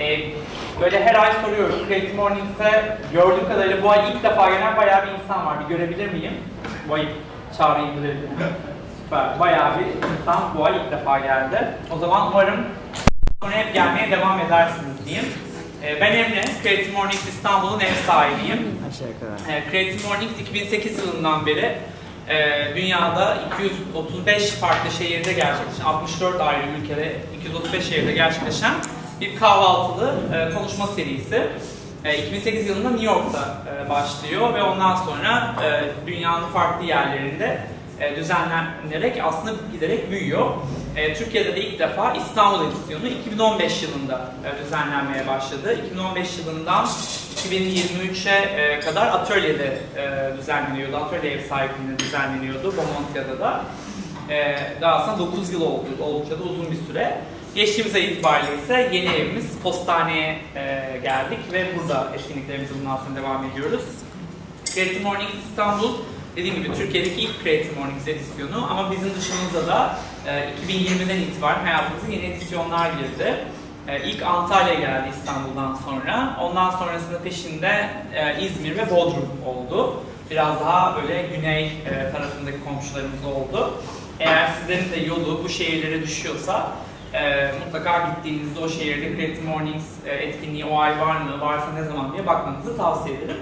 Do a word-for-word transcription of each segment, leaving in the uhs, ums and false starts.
E, böyle her ay soruyoruz. Creative Mornings'e gördüğüm kadarıyla bu ay ilk defa gelen bayağı bir insan var. Bir görebilir miyim? Bu ay çağrıyı indirebilirim. Süper. Bayağı bir insan bu ay ilk defa geldi. O zaman umarım sonra hep gelmeye devam edersiniz diyeyim. E, ben Emre, Creative Mornings İstanbul'un ev sahibiyim. E, Creative Mornings iki bin sekiz yılından beri e, dünyada iki yüz otuz beş farklı şehirde gerçekleşen, altmış dört ayrı ülkede iki yüz otuz beş şehirde gerçekleşen bir kahvaltılı e, konuşma serisi. E, iki bin sekiz yılında New York'ta e, başlıyor ve ondan sonra e, dünyanın farklı yerlerinde e, düzenlenerek aslında giderek büyüyor. E, Türkiye'de de ilk defa İstanbul edisyonu iki bin on beş yılında e, düzenlenmeye başladı. iki bin on beş yılından iki bin yirmi üç'e e, kadar atölyede e, düzenleniyordu. Atölye ev sahipliğinde düzenleniyordu. Bomonti'de da. E, daha aslında dokuz yıl oldu. Oldukça da uzun bir süre. Geçtiğimiz ay itibariyle ise yeni evimiz Postane'ye e, geldik ve burada etkinliklerimizi bundan sonra devam ediyoruz. Creative Mornings İstanbul, dediğim gibi Türkiye'deki ilk Creative Mornings edisyonu ama bizim dışımızda da e, iki bin yirmi'den itibaren hayatımıza yeni edisyonlar girdi. E, ilk Antalya geldi İstanbul'dan sonra, ondan sonrasında peşinde e, İzmir ve Bodrum oldu. Biraz daha böyle güney e, tarafındaki komşularımız oldu. Eğer sizlerin de yolu bu şehirlere düşüyorsa, E, mutlaka gittiğinizde o şehirde Creative Mornings e, etkinliği o ay var mı, varsa ne zaman diye bakmanızı tavsiye ederim.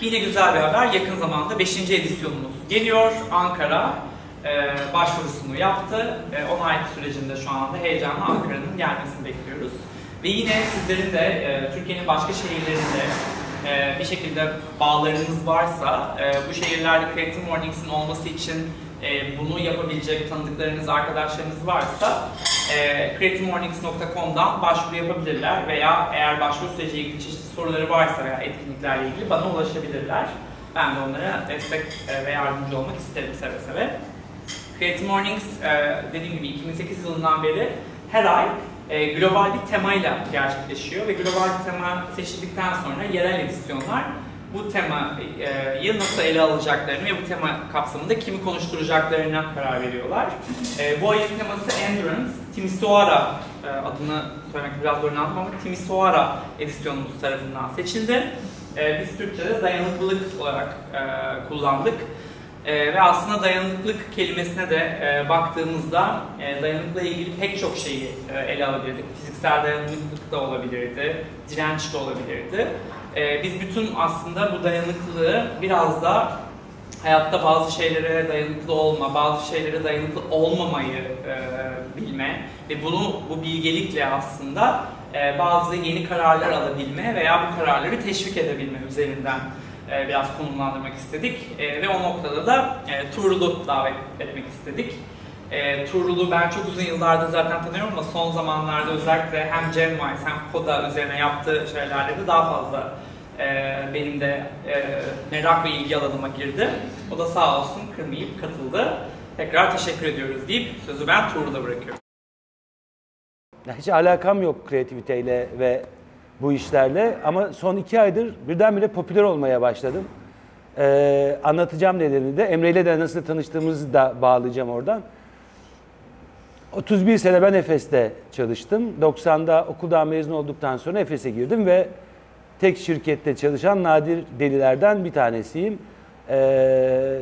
Yine güzel bir haber, yakın zamanda beşinci edisyonumuz geliyor. Ankara e, başvurusunu yaptı. E, onaylı sürecinde şu anda heyecanla Ankara'nın gelmesini bekliyoruz. Ve yine sizlerin de e, Türkiye'nin başka şehirlerinde e, bir şekilde bağlarınız varsa, e, bu şehirlerde Creative Mornings'in olması için E, bunu yapabilecek tanıdıklarınız, arkadaşlarınız varsa e, creative mornings nokta com'dan başvuru yapabilirler veya eğer başvuru süreciyle ilgili çeşitli soruları varsa veya etkinliklerle ilgili bana ulaşabilirler. Ben de onlara destek e, ve yardımcı olmak isterim seve seve. Creative Mornings e, dediğim gibi iki bin sekiz yılından beri her ay e, global bir temayla gerçekleşiyor ve global bir tema seçildikten sonra yerel edisyonlar bu temayı nasıl ele alacaklarını ve bu tema kapsamında kimi konuşturacaklarına karar veriyorlar. E, bu ayın teması Endurance, Timișoara e, adını söylemek biraz zorlandım ama Timișoara edisyonumuz tarafından seçildi. E, biz Türkçe'de dayanıklılık olarak e, kullandık. E, ve aslında dayanıklılık kelimesine de e, baktığımızda e, dayanıklılıkla ilgili pek çok şeyi e, ele alabilirdik. Fiziksel dayanıklılık da olabilirdi, direnç de olabilirdi. E, biz bütün aslında bu dayanıklılığı biraz da hayatta bazı şeylere dayanıklı olma, bazı şeylere dayanıklı olmamayı e, bilme ve bunu bu bilgelikle aslında e, bazı yeni kararlar alabilme veya bu kararları teşvik edebilme üzerinden biraz konumlandırmak istedik e, ve o noktada da e, Tuğrul'u davet etmek istedik. E, Tuğrul'u ben çok uzun yıllardır zaten tanıyorum ama son zamanlarda özellikle hem Genwise hem Koda üzerine yaptığı şeylerle de daha fazla e, benim de e, merak ve ilgi alanıma girdi. O da sağ olsun kırmayıp katıldı. Tekrar teşekkür ediyoruz deyip sözü ben Tuğrul'a bırakıyorum. Hiç alakam yok kreativiteyle ve bu işlerle ama son iki aydır birdenbire popüler olmaya başladım. Ee, anlatacağım nedeni de Emre ile de nasıl tanıştığımızı da bağlayacağım oradan. otuz bir sene ben Efes'te çalıştım. doksanda okuldan mezun olduktan sonra Efes'e girdim ve tek şirkette çalışan nadir delilerden bir tanesiyim. Ee,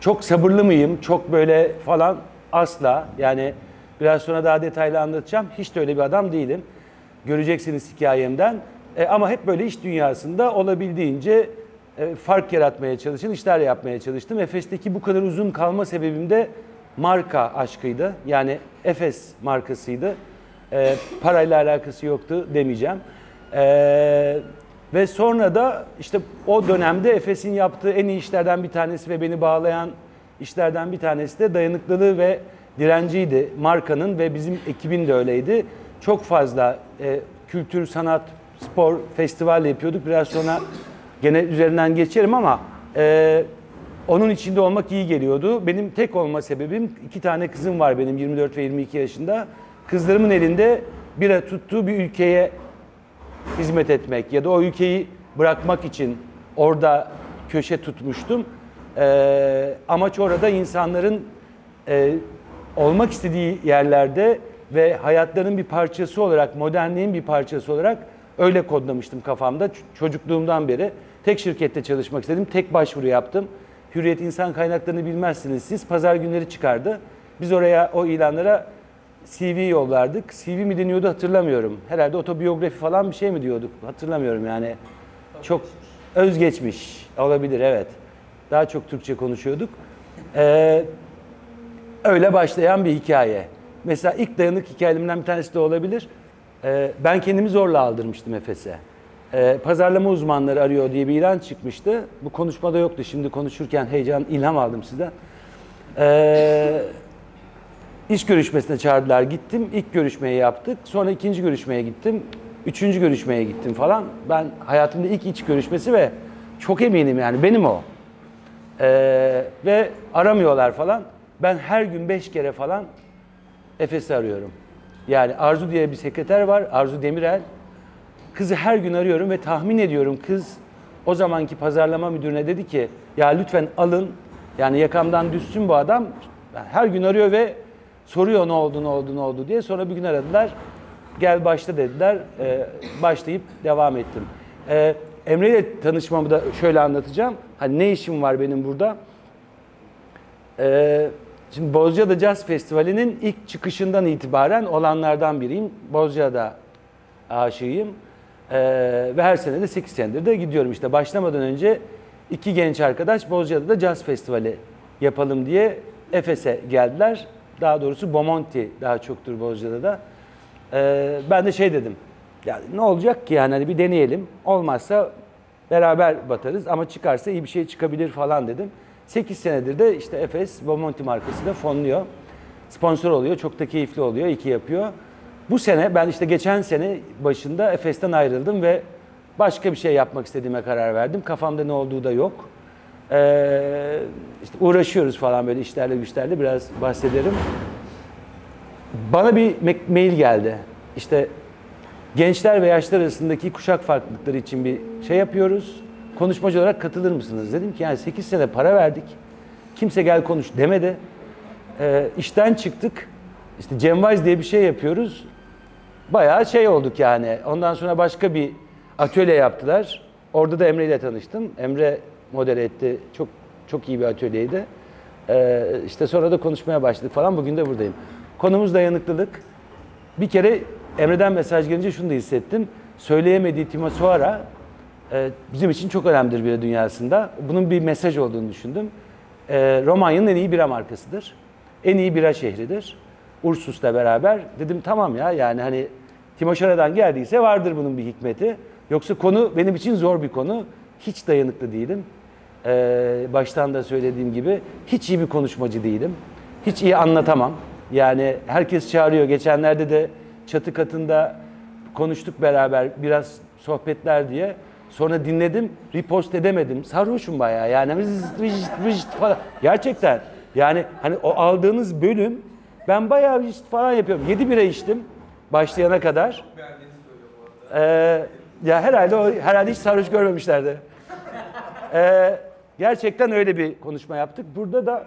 çok sabırlı mıyım? Çok böyle falan? Asla. Yani biraz sonra daha detaylı anlatacağım. Hiç de öyle bir adam değilim. Göreceksiniz hikayemden. E, ama hep böyle iş dünyasında olabildiğince e, fark yaratmaya çalışın, işler yapmaya çalıştım. Efes'teki bu kadar uzun kalma sebebim de marka aşkıydı. Yani Efes markasıydı. E, parayla alakası yoktu demeyeceğim. E, ve sonra da işte o dönemde Efes'in yaptığı en iyi işlerden bir tanesi ve beni bağlayan işlerden bir tanesi de dayanıklılığı ve direnciydi. Markanın ve bizim ekibin de öyleydi. Çok fazla e, kültür, sanat, spor, festival yapıyorduk. Biraz sonra gene üzerinden geçerim ama e, onun içinde olmak iyi geliyordu. Benim tek olma sebebim, iki tane kızım var benim yirmi dört ve yirmi iki yaşında. Kızlarımın elinde bira tuttuğu bir ülkeye hizmet etmek ya da o ülkeyi bırakmak için orada köşe tutmuştum. E, amaç orada insanların e, olmak istediği yerlerde ve hayatlarının bir parçası olarak, modernliğin bir parçası olarak öyle kodlamıştım kafamda. Çocukluğumdan beri tek şirkette çalışmak istedim, tek başvuru yaptım. Hürriyet İnsan Kaynakları'nı bilmezsiniz siz, pazar günleri çıkardı. Biz oraya, o ilanlara C V yollardık. C V mi deniyordu hatırlamıyorum. Herhalde otobiyografi falan bir şey mi diyorduk, hatırlamıyorum yani. Çok özgeçmiş olabilir, evet. Daha çok Türkçe konuşuyorduk. Ee, öyle başlayan bir hikaye. Mesela ilk dayanık hikayemden bir tanesi de olabilir. Ee, ben kendimi zorla aldırmıştım Efes'e. Ee, pazarlama uzmanları arıyor diye bir ilan çıkmıştı. Bu konuşmada yoktu. Şimdi konuşurken heyecan, ilham aldım sizden. Ee, iş görüşmesine çağırdılar. Gittim. İlk görüşmeyi yaptık. Sonra ikinci görüşmeye gittim. Üçüncü görüşmeye gittim falan. Ben hayatımda ilk iç görüşmesi ve çok eminim yani benim o. Ee, ve aramıyorlar falan. Ben her gün beş kere falan Efes'i arıyorum. Yani Arzu diye bir sekreter var, Arzu Demirel. Kızı her gün arıyorum ve tahmin ediyorum kız o zamanki pazarlama müdürüne dedi ki ya lütfen alın, yani yakamdan düşsün bu adam. Yani her gün arıyor ve soruyor ne oldu, ne oldu, ne oldu diye. Sonra bir gün aradılar, gel başla dediler. Ee, başlayıp devam ettim. Ee, Emre ile tanışmamı da şöyle anlatacağım. Hani ne işim var benim burada? Ee, şimdi Bozcaada Jazz Festivali'nin ilk çıkışından itibaren olanlardan biriyim. Bozcaada aşığıyım. Ee, ve her sene de sekiz senedir de gidiyorum işte. Başlamadan önce iki genç arkadaş Bozcaada'da Jazz Festivali yapalım diye Efes'e geldiler. Daha doğrusu Bomonti daha çoktur Bozcaada'da. Ee, ben de şey dedim. Yani ne olacak ki yani, hani bir deneyelim. Olmazsa beraber batarız ama çıkarsa iyi bir şey çıkabilir falan dedim. sekiz senedir de işte Efes, Bomonti markası da fonluyor. Sponsor oluyor. Çok da keyifli oluyor. İyi ki yapıyor. Bu sene ben işte geçen sene başında Efes'ten ayrıldım ve başka bir şey yapmak istediğime karar verdim. Kafamda ne olduğu da yok. Ee, işte uğraşıyoruz falan böyle işlerle güçlerle, biraz bahsederim. Bana bir mail geldi. İşte gençler ve yaşlar arasındaki kuşak farklılıkları için bir şey yapıyoruz. Konuşmacı olarak katılır mısınız? Dedim ki yani sekiz sene para verdik. Kimse gel konuş demedi. Ee, işten çıktık. İşte Genwise diye bir şey yapıyoruz. Bayağı şey olduk yani. Ondan sonra başka bir atölye yaptılar. Orada da Emre ile tanıştım. Emre model etti. Çok çok iyi bir atölyeydi. Ee, işte sonra da konuşmaya başladık falan. Bugün de buradayım. Konumuz dayanıklılık. Bir kere Emre'den mesaj gelince şunu da hissettim. Söyleyemediği Timișoara bizim için çok önemlidir bira dünyasında. Bunun bir mesaj olduğunu düşündüm. Romanya'nın en iyi bira markasıdır. En iyi bira şehridir. Ursus'la beraber dedim tamam ya yani hani Timișoara'dan geldiyse vardır bunun bir hikmeti. Yoksa konu benim için zor bir konu. Hiç dayanıklı değilim. Baştan da söylediğim gibi hiç iyi bir konuşmacı değilim. Hiç iyi anlatamam. Yani herkes çağırıyor. Geçenlerde de çatı katında konuştuk beraber biraz sohbetler diye. Sonra dinledim, repost edemedim. Sarhoşum bayağı yani. Vıcıt, vıcıt, vıcıt falan. Gerçekten yani hani o aldığınız bölüm ben bayağı vıcıt falan yapıyorum. yedi bira içtim başlayana kadar. Ee, ya herhalde o, herhalde hiç sarhoş görmemişlerdi. Ee, gerçekten öyle bir konuşma yaptık. Burada da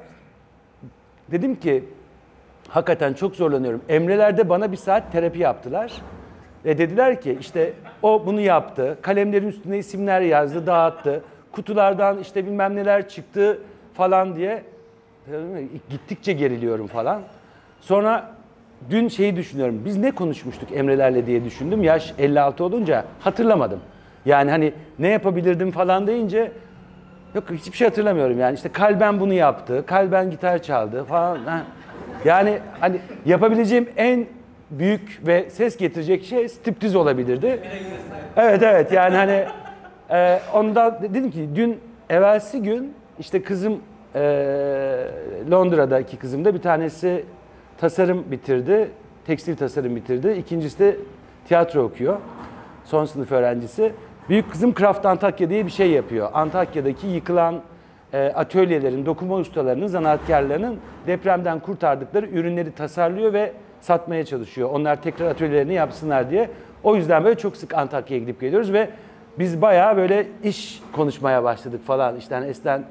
dedim ki hakikaten çok zorlanıyorum. Emre'lerde bana bir saat terapi yaptılar. Ve dediler ki işte o bunu yaptı, kalemlerin üstüne isimler yazdı, dağıttı, kutulardan işte bilmem neler çıktı falan diye gittikçe geriliyorum falan. Sonra dün şeyi düşünüyorum, biz ne konuşmuştuk Emre'lerle diye düşündüm. Yaş elli altı olunca hatırlamadım. Yani hani ne yapabilirdim falan deyince yok hiçbir şey hatırlamıyorum yani. İşte kalben bunu yaptı, kalben gitar çaldı falan. Yani hani yapabileceğim en büyük ve ses getirecek şey striptiz olabilirdi. Evet evet yani hani e, ondan dedim ki dün evvelsi gün işte kızım e, Londra'daki kızım da bir tanesi tasarım bitirdi. Tekstil tasarım bitirdi. İkincisi de tiyatro okuyor. Son sınıf öğrencisi. Büyük kızım Craft Antakya diye bir şey yapıyor. Antakya'daki yıkılan e, atölyelerin, dokuma ustalarının, zanaatkarlarının depremden kurtardıkları ürünleri tasarlıyor ve satmaya çalışıyor. Onlar tekrar atölyelerini yapsınlar diye. O yüzden böyle çok sık Antakya'ya gidip geliyoruz ve biz bayağı böyle iş konuşmaya başladık falan. İşte hani eskiden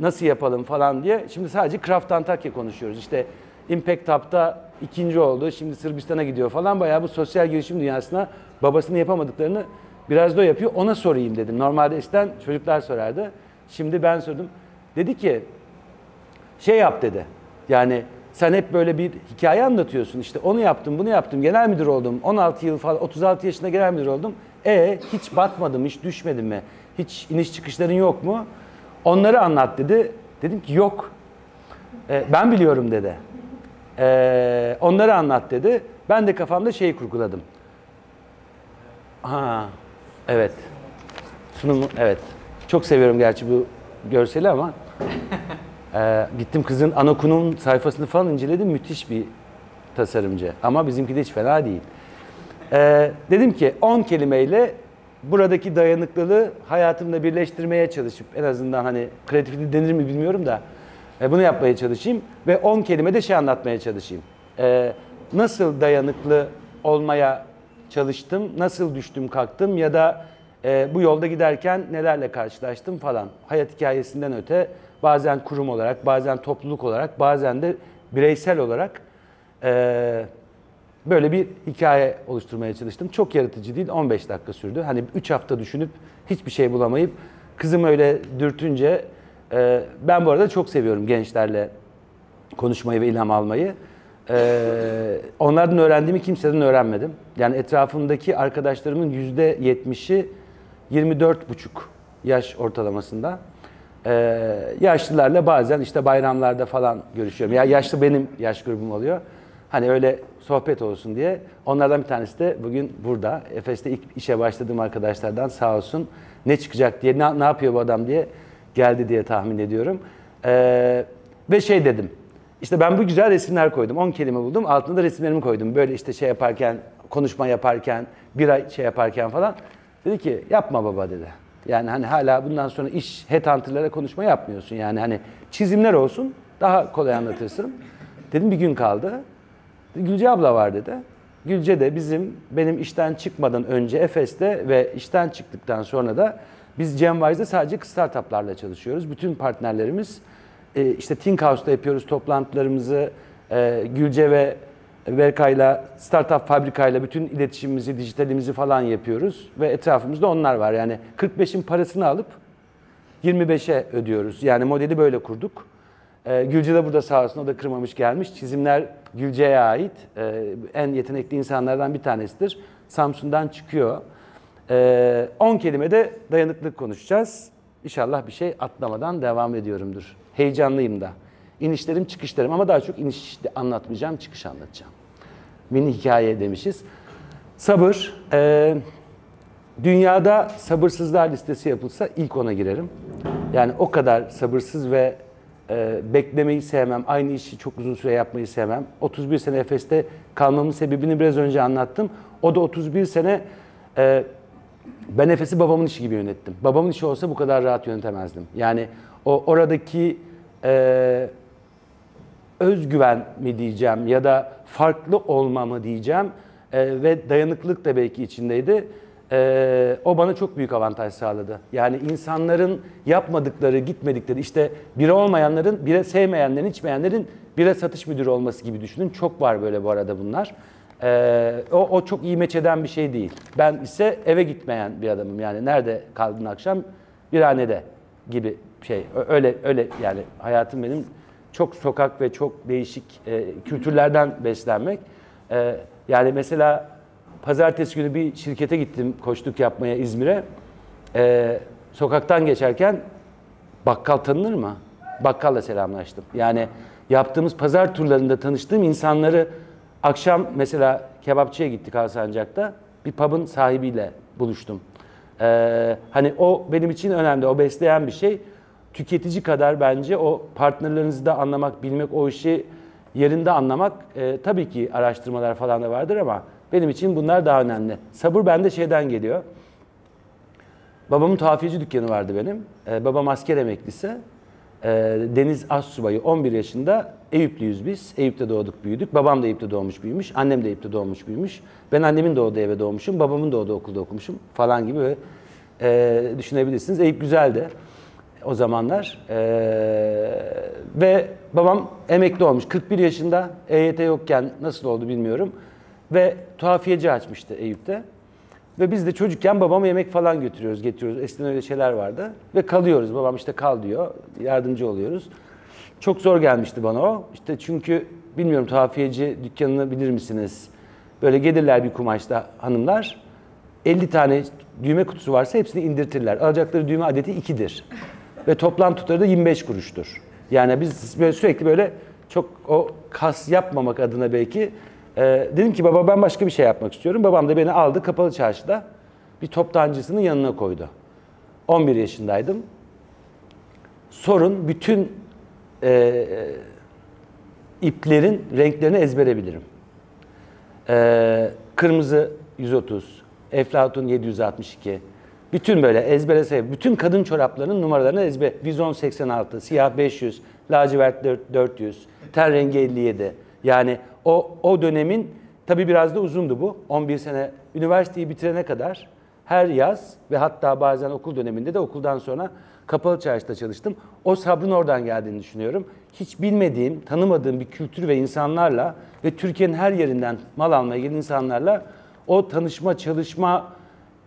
nasıl yapalım falan diye. Şimdi sadece Craft Antakya konuşuyoruz. İşte Impact Hub'da ikinci oldu. Şimdi Sırbistan'a gidiyor falan. Bayağı bu sosyal girişim dünyasına babasını yapamadıklarını biraz da o yapıyor. Ona sorayım dedim. Normalde eskiden çocuklar sorardı. Şimdi ben sordum. Dedi ki şey yap dedi. Yani sen hep böyle bir hikaye anlatıyorsun. İşte onu yaptım, bunu yaptım. Genel müdür oldum. on altı yıl falan, otuz altı yaşında genel müdür oldum. E hiç batmadım, hiç düşmedim mi? Hiç iniş çıkışların yok mu? Onları anlat dedi. Dedim ki yok. E, ben biliyorum dedi. E, onları anlat dedi. Ben de kafamda şeyi kurguladım. Ha, evet. Sunumu, evet. Çok seviyorum gerçi bu görseli ama. Ee, gittim kızın Anokun'un sayfasını falan inceledim. Müthiş bir tasarımcı. Ama bizimki de hiç fena değil. Ee, dedim ki on kelimeyle buradaki dayanıklılığı hayatımla birleştirmeye çalışıp en azından hani kreatifliği denir mi bilmiyorum da e, bunu yapmaya çalışayım ve on kelimede şey anlatmaya çalışayım. Ee, nasıl dayanıklı olmaya çalıştım, nasıl düştüm kalktım ya da e, bu yolda giderken nelerle karşılaştım falan. Hayat hikayesinden öte bazen kurum olarak, bazen topluluk olarak, bazen de bireysel olarak e, böyle bir hikaye oluşturmaya çalıştım. Çok yaratıcı değil, on beş dakika sürdü. Hani üç hafta düşünüp hiçbir şey bulamayıp kızım öyle dürtünce e, ben bu arada çok seviyorum gençlerle konuşmayı ve ilham almayı. E, onlardan öğrendiğimi kimseden öğrenmedim. Yani etrafımdaki arkadaşlarımın yüzde yetmişi yirmi dört buçuk yaş ortalamasında. Ee, yaşlılarla bazen işte bayramlarda falan görüşüyorum. Ya yaşlı benim yaş grubum oluyor. Hani öyle sohbet olsun diye. Onlardan bir tanesi de bugün burada. Efes'te ilk işe başladığım arkadaşlardan sağ olsun. Ne çıkacak diye, ne, ne yapıyor bu adam diye geldi diye tahmin ediyorum. Ee, ve şey dedim. İşte ben bu güzel resimler koydum. on kelime buldum. Altına da resimlerimi koydum. Böyle işte şey yaparken, konuşma yaparken, bir ay şey yaparken falan. Dedi ki yapma baba dedi. Yani hani hala bundan sonra iş headhunter'lara konuşma yapmıyorsun. Yani hani çizimler olsun daha kolay anlatırsın. Dedim bir gün kaldı. Gülce abla var dedi. Gülce de bizim benim işten çıkmadan önce Efes'te ve işten çıktıktan sonra da biz Genwise'de sadece startup'larla çalışıyoruz. Bütün partnerlerimiz işte Think House'da yapıyoruz toplantılarımızı. Gülce ve Berkay'la, startup fabrikayla bütün iletişimimizi, dijitalimizi falan yapıyoruz. Ve etrafımızda onlar var. Yani kırk beşin parasını alıp yirmi beşe ödüyoruz. Yani modeli böyle kurduk. Ee, Gülce de burada sağ olsun, o da kırmamış gelmiş. Çizimler Gülce'ye ait. Ee, en yetenekli insanlardan bir tanesidir. Samsun'dan çıkıyor. Ee, on kelimede dayanıklılık konuşacağız. İnşallah bir şey atlamadan devam ediyorumdur. Heyecanlıyım da. İnişlerim, çıkışlarım ama daha çok iniş anlatmayacağım, çıkış anlatacağım. Mini hikaye demişiz. Sabır. E, dünyada sabırsızlar listesi yapılsa ilk ona girerim. Yani o kadar sabırsız ve e, beklemeyi sevmem. Aynı işi çok uzun süre yapmayı sevmem. otuz bir sene Efes'te kalmamın sebebini biraz önce anlattım. O da otuz bir sene e, ben Efes'i babamın işi gibi yönettim. Babamın işi olsa bu kadar rahat yönetemezdim. Yani o oradaki e, özgüven mi diyeceğim ya da farklı olma mı diyeceğim e, ve dayanıklılık da belki içindeydi. E, o bana çok büyük avantaj sağladı. Yani insanların yapmadıkları, gitmedikleri, işte bira olmayanların, bira sevmeyenlerin, içmeyenlerin bira satış müdürü olması gibi düşünün. Çok var böyle bu arada bunlar. E, o, o çok iyi meçeden bir şey değil. Ben ise eve gitmeyen bir adamım. Yani nerede kaldın akşam? Birhanede gibi şey. Öyle, öyle yani hayatım benim. Çok sokak ve çok değişik e, kültürlerden beslenmek. E, yani mesela pazartesi günü bir şirkete gittim koçluk yapmaya İzmir'e. E, sokaktan geçerken bakkal tanınır mı? Bakkalla selamlaştım. Yani yaptığımız pazar turlarında tanıştığım insanları akşam mesela kebapçıya gittik Alsancak'ta. Bir pub'ın sahibiyle buluştum. E, hani o benim için önemli, o besleyen bir şey. Tüketici kadar bence o partnerlerinizi de anlamak, bilmek, o işi yerinde anlamak e, tabii ki araştırmalar falan da vardır ama benim için bunlar daha önemli. Sabır bende şeyden geliyor. Babamın tuhafiyeci dükkanı vardı benim. E, babam asker emeklisi. E, Deniz Assubayı on bir yaşında. Eyüplüyüz biz. Eyüp'te doğduk, büyüdük. Babam da Eyüp'te doğmuş, büyümüş. Annem de Eyüp'te doğmuş, büyümüş. Ben annemin doğduğu eve doğmuşum. Babamın doğduğu okulda okumuşum falan gibi e, düşünebilirsiniz. Eyüp güzeldi. o zamanlar. Ee, ve babam emekli olmuş. kırk bir yaşında, E Y T yokken nasıl oldu bilmiyorum. Ve tuhafiyeci açmıştı Eyüp'te. Ve biz de çocukken babama yemek falan götürüyoruz, getiriyoruz. Eskiden öyle şeyler vardı. Ve kalıyoruz. Babam işte kal diyor. Yardımcı oluyoruz. Çok zor gelmişti bana o. İşte çünkü bilmiyorum, tuhafiyeci dükkanını bilir misiniz? Böyle gelirler bir kumaşta hanımlar. elli tane düğme kutusu varsa hepsini indirtirler. Alacakları düğme adeti ikidir. Ve toplam tutarı da yirmi beş kuruştur. Yani biz böyle sürekli böyle çok o kas yapmamak adına belki e, dedim ki baba ben başka bir şey yapmak istiyorum. Babam da beni aldı, Kapalı Çarşı'da bir toptancısının yanına koydu. on bir yaşındaydım. Sorun bütün e, iplerin renklerini ezbere bilirim. E, kırmızı yüz otuz, Eflatun yedi yüz altmış iki, bütün böyle ezbere sayıp, bütün kadın çoraplarının numaralarını ezber. Vizon seksen altı, siyah beş yüz, lacivert dört yüz, ten rengi elli yedi. Yani o, o dönemin, tabii biraz da uzundu bu. on bir sene üniversiteyi bitirene kadar her yaz ve hatta bazen okul döneminde de okuldan sonra Kapalı Çarşı'da çalıştım. O sabrın oradan geldiğini düşünüyorum. Hiç bilmediğim, tanımadığım bir kültür ve insanlarla ve Türkiye'nin her yerinden mal almaya gelen insanlarla o tanışma, çalışma,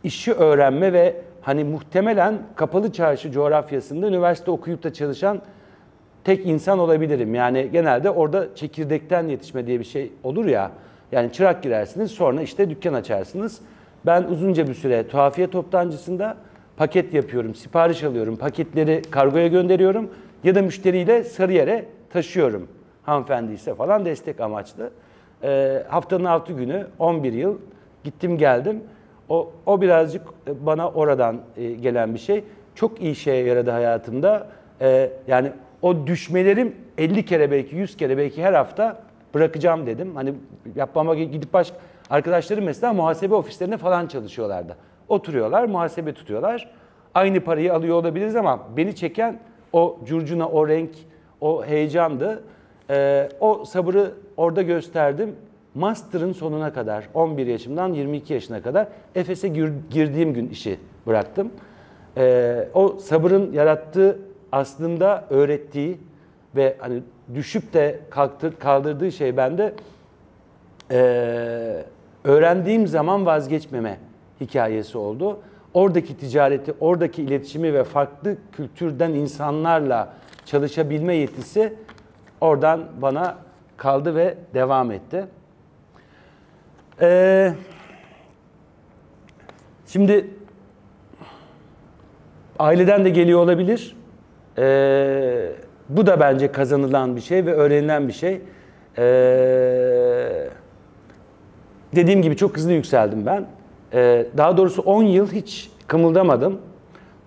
işi öğrenme ve hani muhtemelen Kapalı Çarşı coğrafyasında üniversite okuyup da çalışan tek insan olabilirim. Yani genelde orada çekirdekten yetişme diye bir şey olur ya. Yani çırak girersiniz, sonra işte dükkan açarsınız. Ben uzunca bir süre tuhafiye toptancısında paket yapıyorum, sipariş alıyorum, paketleri kargoya gönderiyorum ya da müşteriyle Sarıyer'e taşıyorum. Hanımefendi ise falan destek amaçlı. E, haftanın altı günü on bir yıl gittim geldim. O, o birazcık bana oradan e, gelen bir şey. Çok iyi şeye yaradı hayatımda. E, yani o düşmelerim elli kere belki yüz kere belki her hafta bırakacağım dedim. Hani yapmama gidip başka arkadaşlarım mesela muhasebe ofislerine falan çalışıyorlardı. Oturuyorlar, muhasebe tutuyorlar. Aynı parayı alıyor olabiliriz ama beni çeken o curcuna, o renk, o heyecandı. E, o sabrı orada gösterdim. Master'ın sonuna kadar, on bir yaşımdan yirmi iki yaşına kadar Efes'e girdiğim gün işi bıraktım. Ee, o sabırın yarattığı, aslında öğrettiği ve hani düşüp de kalktır, kaldırdığı şey bende ee, öğrendiğim zaman vazgeçmeme hikayesi oldu. Oradaki ticareti, oradaki iletişimi ve farklı kültürden insanlarla çalışabilme yetisi oradan bana kaldı ve devam etti. Ee, şimdi aileden de geliyor olabilir. Ee, bu da bence kazanılan bir şey ve öğrenilen bir şey. Ee, dediğim gibi çok hızlı yükseldim ben. Ee, daha doğrusu on yıl hiç kımıldamadım.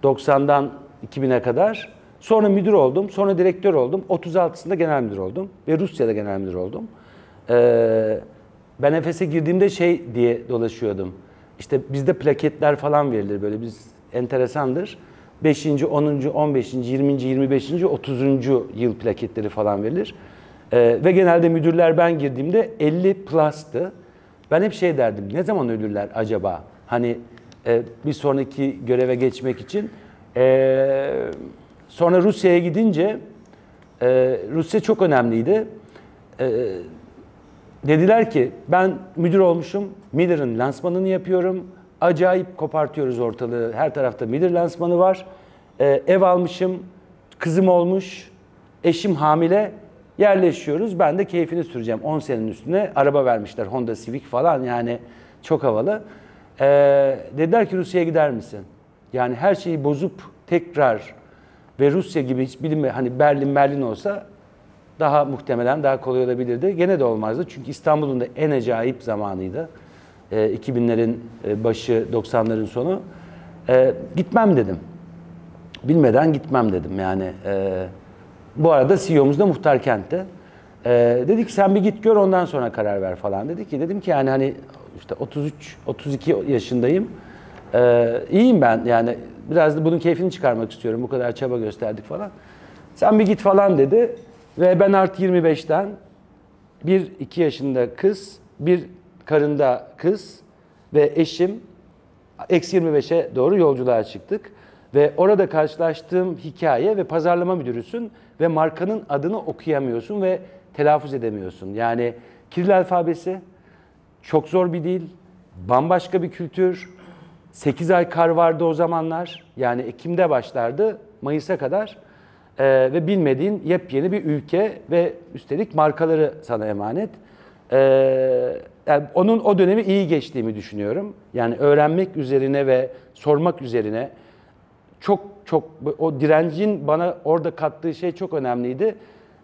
doksandan iki bine kadar. Sonra müdür oldum, sonra direktör oldum. otuz altısında genel müdür oldum ve Rusya'da genel müdür oldum. Ee, Ben Efes'e girdiğimde şey diye dolaşıyordum. İşte bizde plaketler falan verilir böyle. Biz enteresandır. beşinci, onuncu, on beşinci, yirminci, yirmi beşinci, otuzuncu yıl plaketleri falan verilir. Ee, ve genelde müdürler ben girdiğimde elli plus'tı. Ben hep şey derdim. Ne zaman ölürler acaba? Hani e, bir sonraki göreve geçmek için. Ee, sonra Rusya'ya gidince e, Rusya çok önemliydi. Ee, Dediler ki ben müdür olmuşum, Miller'ın lansmanını yapıyorum. Acayip kopartıyoruz ortalığı. Her tarafta Miller lansmanı var. Ee, ev almışım, kızım olmuş, eşim hamile. Yerleşiyoruz. Ben de keyfini süreceğim. on senenin üstüne araba vermişler. Honda Civic falan, yani çok havalı. Ee, dediler ki Rusya'ya gider misin? Yani her şeyi bozup tekrar ve Rusya gibi hiç bilinme, hani Berlin Berlin olsa daha muhtemelen daha kolay olabilirdi. Gene de olmazdı. Çünkü İstanbul'un da en acayip zamanıydı. E, iki binlerin başı, doksanların sonu. E, gitmem dedim. Bilmeden gitmem dedim yani. E, bu arada C E O'muz da Muhtar Kent'te. E, dedi ki sen bir git gör, ondan sonra karar ver falan. Dedi ki, dedim ki yani hani işte otuz üç otuz iki yaşındayım. E, iyiyim ben yani, biraz da bunun keyfini çıkarmak istiyorum. Bu kadar çaba gösterdik falan. Sen bir git falan dedi. Ve ben artı yirmi beşten bir iki yaşında kız, bir karında kız ve eşim eksi yirmi beşe doğru yolculuğa çıktık. Ve orada karşılaştığım hikaye ve pazarlama müdürüsün ve markanın adını okuyamıyorsun ve telaffuz edemiyorsun. Yani Kiril alfabesi, çok zor bir dil, bambaşka bir kültür. sekiz ay kar vardı o zamanlar. Yani Ekim'de başlardı, Mayıs'a kadar. Ee, ve bilmediğin yepyeni bir ülke ve üstelik markaları sana emanet. Ee, yani onun o dönemi iyi geçtiğimi düşünüyorum. Yani öğrenmek üzerine ve sormak üzerine çok çok o direncin bana orada kattığı şey çok önemliydi.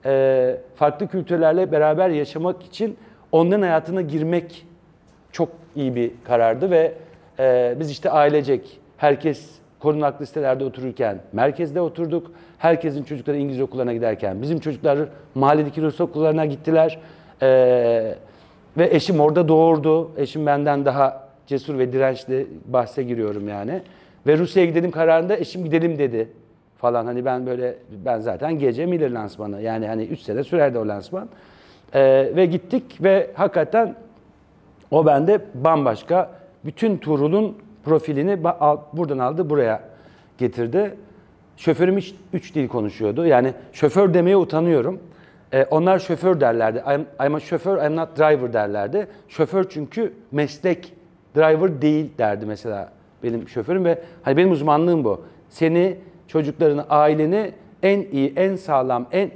Ee, farklı kültürlerle beraber yaşamak için onların hayatına girmek çok iyi bir karardı ve e, biz işte ailecek, herkes korunaklı sitelerde otururken merkezde oturduk. Herkesin çocukları İngiliz okullarına giderken bizim çocuklar mahalledeki Rus okullarına gittiler. Ee, ve eşim orada doğurdu. Eşim benden daha cesur ve dirençli, bahse giriyorum yani. Ve Rusya'ya gidelim kararında eşim gidelim dedi falan. Hani ben böyle, ben zaten gece Miller lansmanı, yani hani üç sene sürerdi o lansman. Ee, ve gittik ve hakikaten o bende bambaşka, bütün Tuğrul'un profilini buradan aldı, buraya getirdi. Şoförüm hiç üç dil konuşuyordu. Yani şoför demeye utanıyorum. Ee, onlar şoför derlerdi. I'm, I'm a şoför, I'm not driver derlerdi. Şoför çünkü meslek, driver değil derdi mesela benim şoförüm ve hani benim uzmanlığım bu. Seni, çocuklarını, aileni en iyi, en sağlam, en...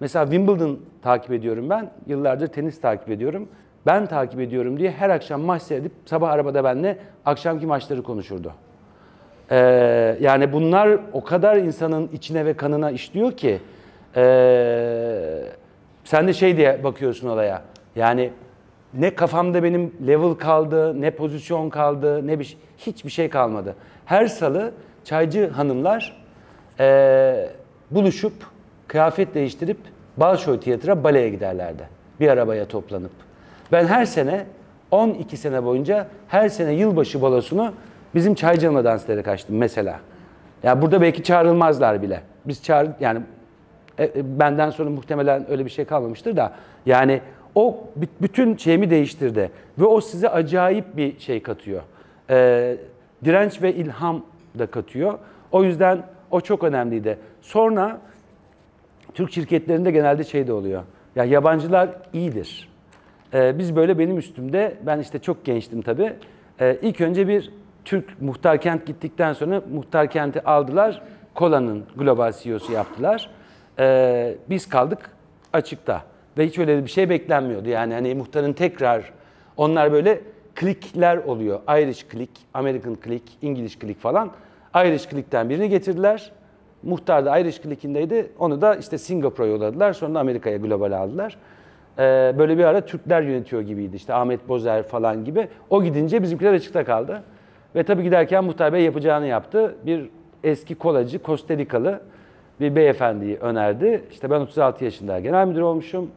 Mesela Wimbledon takip ediyorum ben. Yıllardır tenis takip ediyorum. Ben takip ediyorum diye her akşam maç seyredip sabah arabada benimle akşamki maçları konuşurdu. Ee, yani bunlar o kadar insanın içine ve kanına işliyor ki ee, sen de şey diye bakıyorsun olaya. Yani ne kafamda benim level kaldı, ne pozisyon kaldı, ne bir şey, hiçbir şey kalmadı. Her salı çaycı hanımlar ee, buluşup kıyafet değiştirip Balşoy Tiyatro'ya, baleye giderlerdi. Bir arabaya toplanıp. Ben her sene, on iki sene boyunca her sene yılbaşı balosunu bizim çaycı hanımla danslere kaçtım mesela. Ya yani burada belki çağrılmazlar bile. Biz çağır, yani e, e, benden sonra muhtemelen öyle bir şey kalmamıştır da. Yani o bütün şeyimi değiştirdi. Ve o size acayip bir şey katıyor. Ee, direnç ve ilham da katıyor. O yüzden o çok önemliydi. Sonra... Türk şirketlerinde genelde şey de oluyor. Ya yabancılar iyidir. Ee, biz böyle benim üstümde, ben işte çok gençtim tabii. Ee, ilk önce bir Türk Muhtar Kent gittikten sonra Muhtar Kent'i aldılar. Kola'nın global C E O'su yaptılar. Ee, biz kaldık açıkta. Ve hiç öyle bir şey beklenmiyordu. Yani hani muhtarın tekrar, onlar böyle klikler oluyor. Irish klik, American klik, İngiliz klik falan. Irish klikten birini getirdiler. Muhtar da Irish klikindeydi. Onu da işte Singapur'a yolladılar. Sonra da Amerika'ya global aldılar. Ee, böyle bir ara Türkler yönetiyor gibiydi. İşte Ahmet Bozer falan gibi. O gidince bizimkiler açıkta kaldı. Ve tabii giderken Muhtar Bey yapacağını yaptı. Bir eski kolacı, Kostarikalı bir beyefendiyi önerdi. İşte ben otuz altı yaşında genel müdür olmuşum.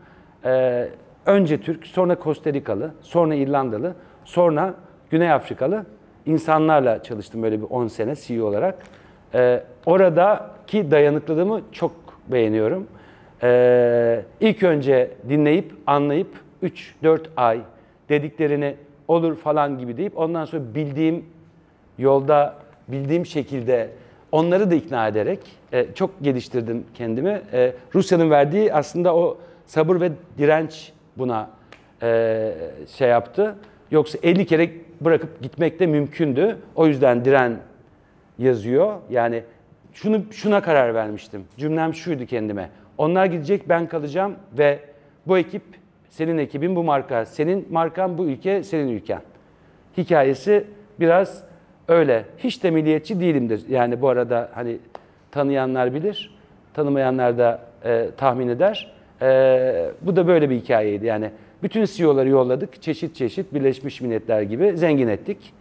Ee, önce Türk, sonra Kostarikalı, sonra İrlandalı, sonra Güney Afrikalı insanlarla çalıştım böyle bir on sene C E O olarak. Ee, oradaki dayanıklılığımı çok beğeniyorum. Ee, ilk önce dinleyip, anlayıp, üç dört ay dediklerini olur falan gibi deyip, ondan sonra bildiğim yolda, bildiğim şekilde onları da ikna ederek e, çok geliştirdim kendimi. E, Rusya'nın verdiği aslında o sabır ve direnç buna e, şey yaptı. Yoksa elli kere bırakıp gitmek de mümkündü. O yüzden diren yazıyor. Yani şunu şuna karar vermiştim. Cümlem şuydu kendime. Onlar gidecek, ben kalacağım ve bu ekip, senin ekibin, bu marka, senin markan, bu ülke, senin ülken. Hikayesi biraz öyle. Hiç de milliyetçi değilimdir. Yani bu arada hani tanıyanlar bilir, tanımayanlar da e, tahmin eder. E, bu da böyle bir hikayeydi. Yani bütün C E O'ları yolladık. Çeşit çeşit Birleşmiş Milletler gibi zengin ettik.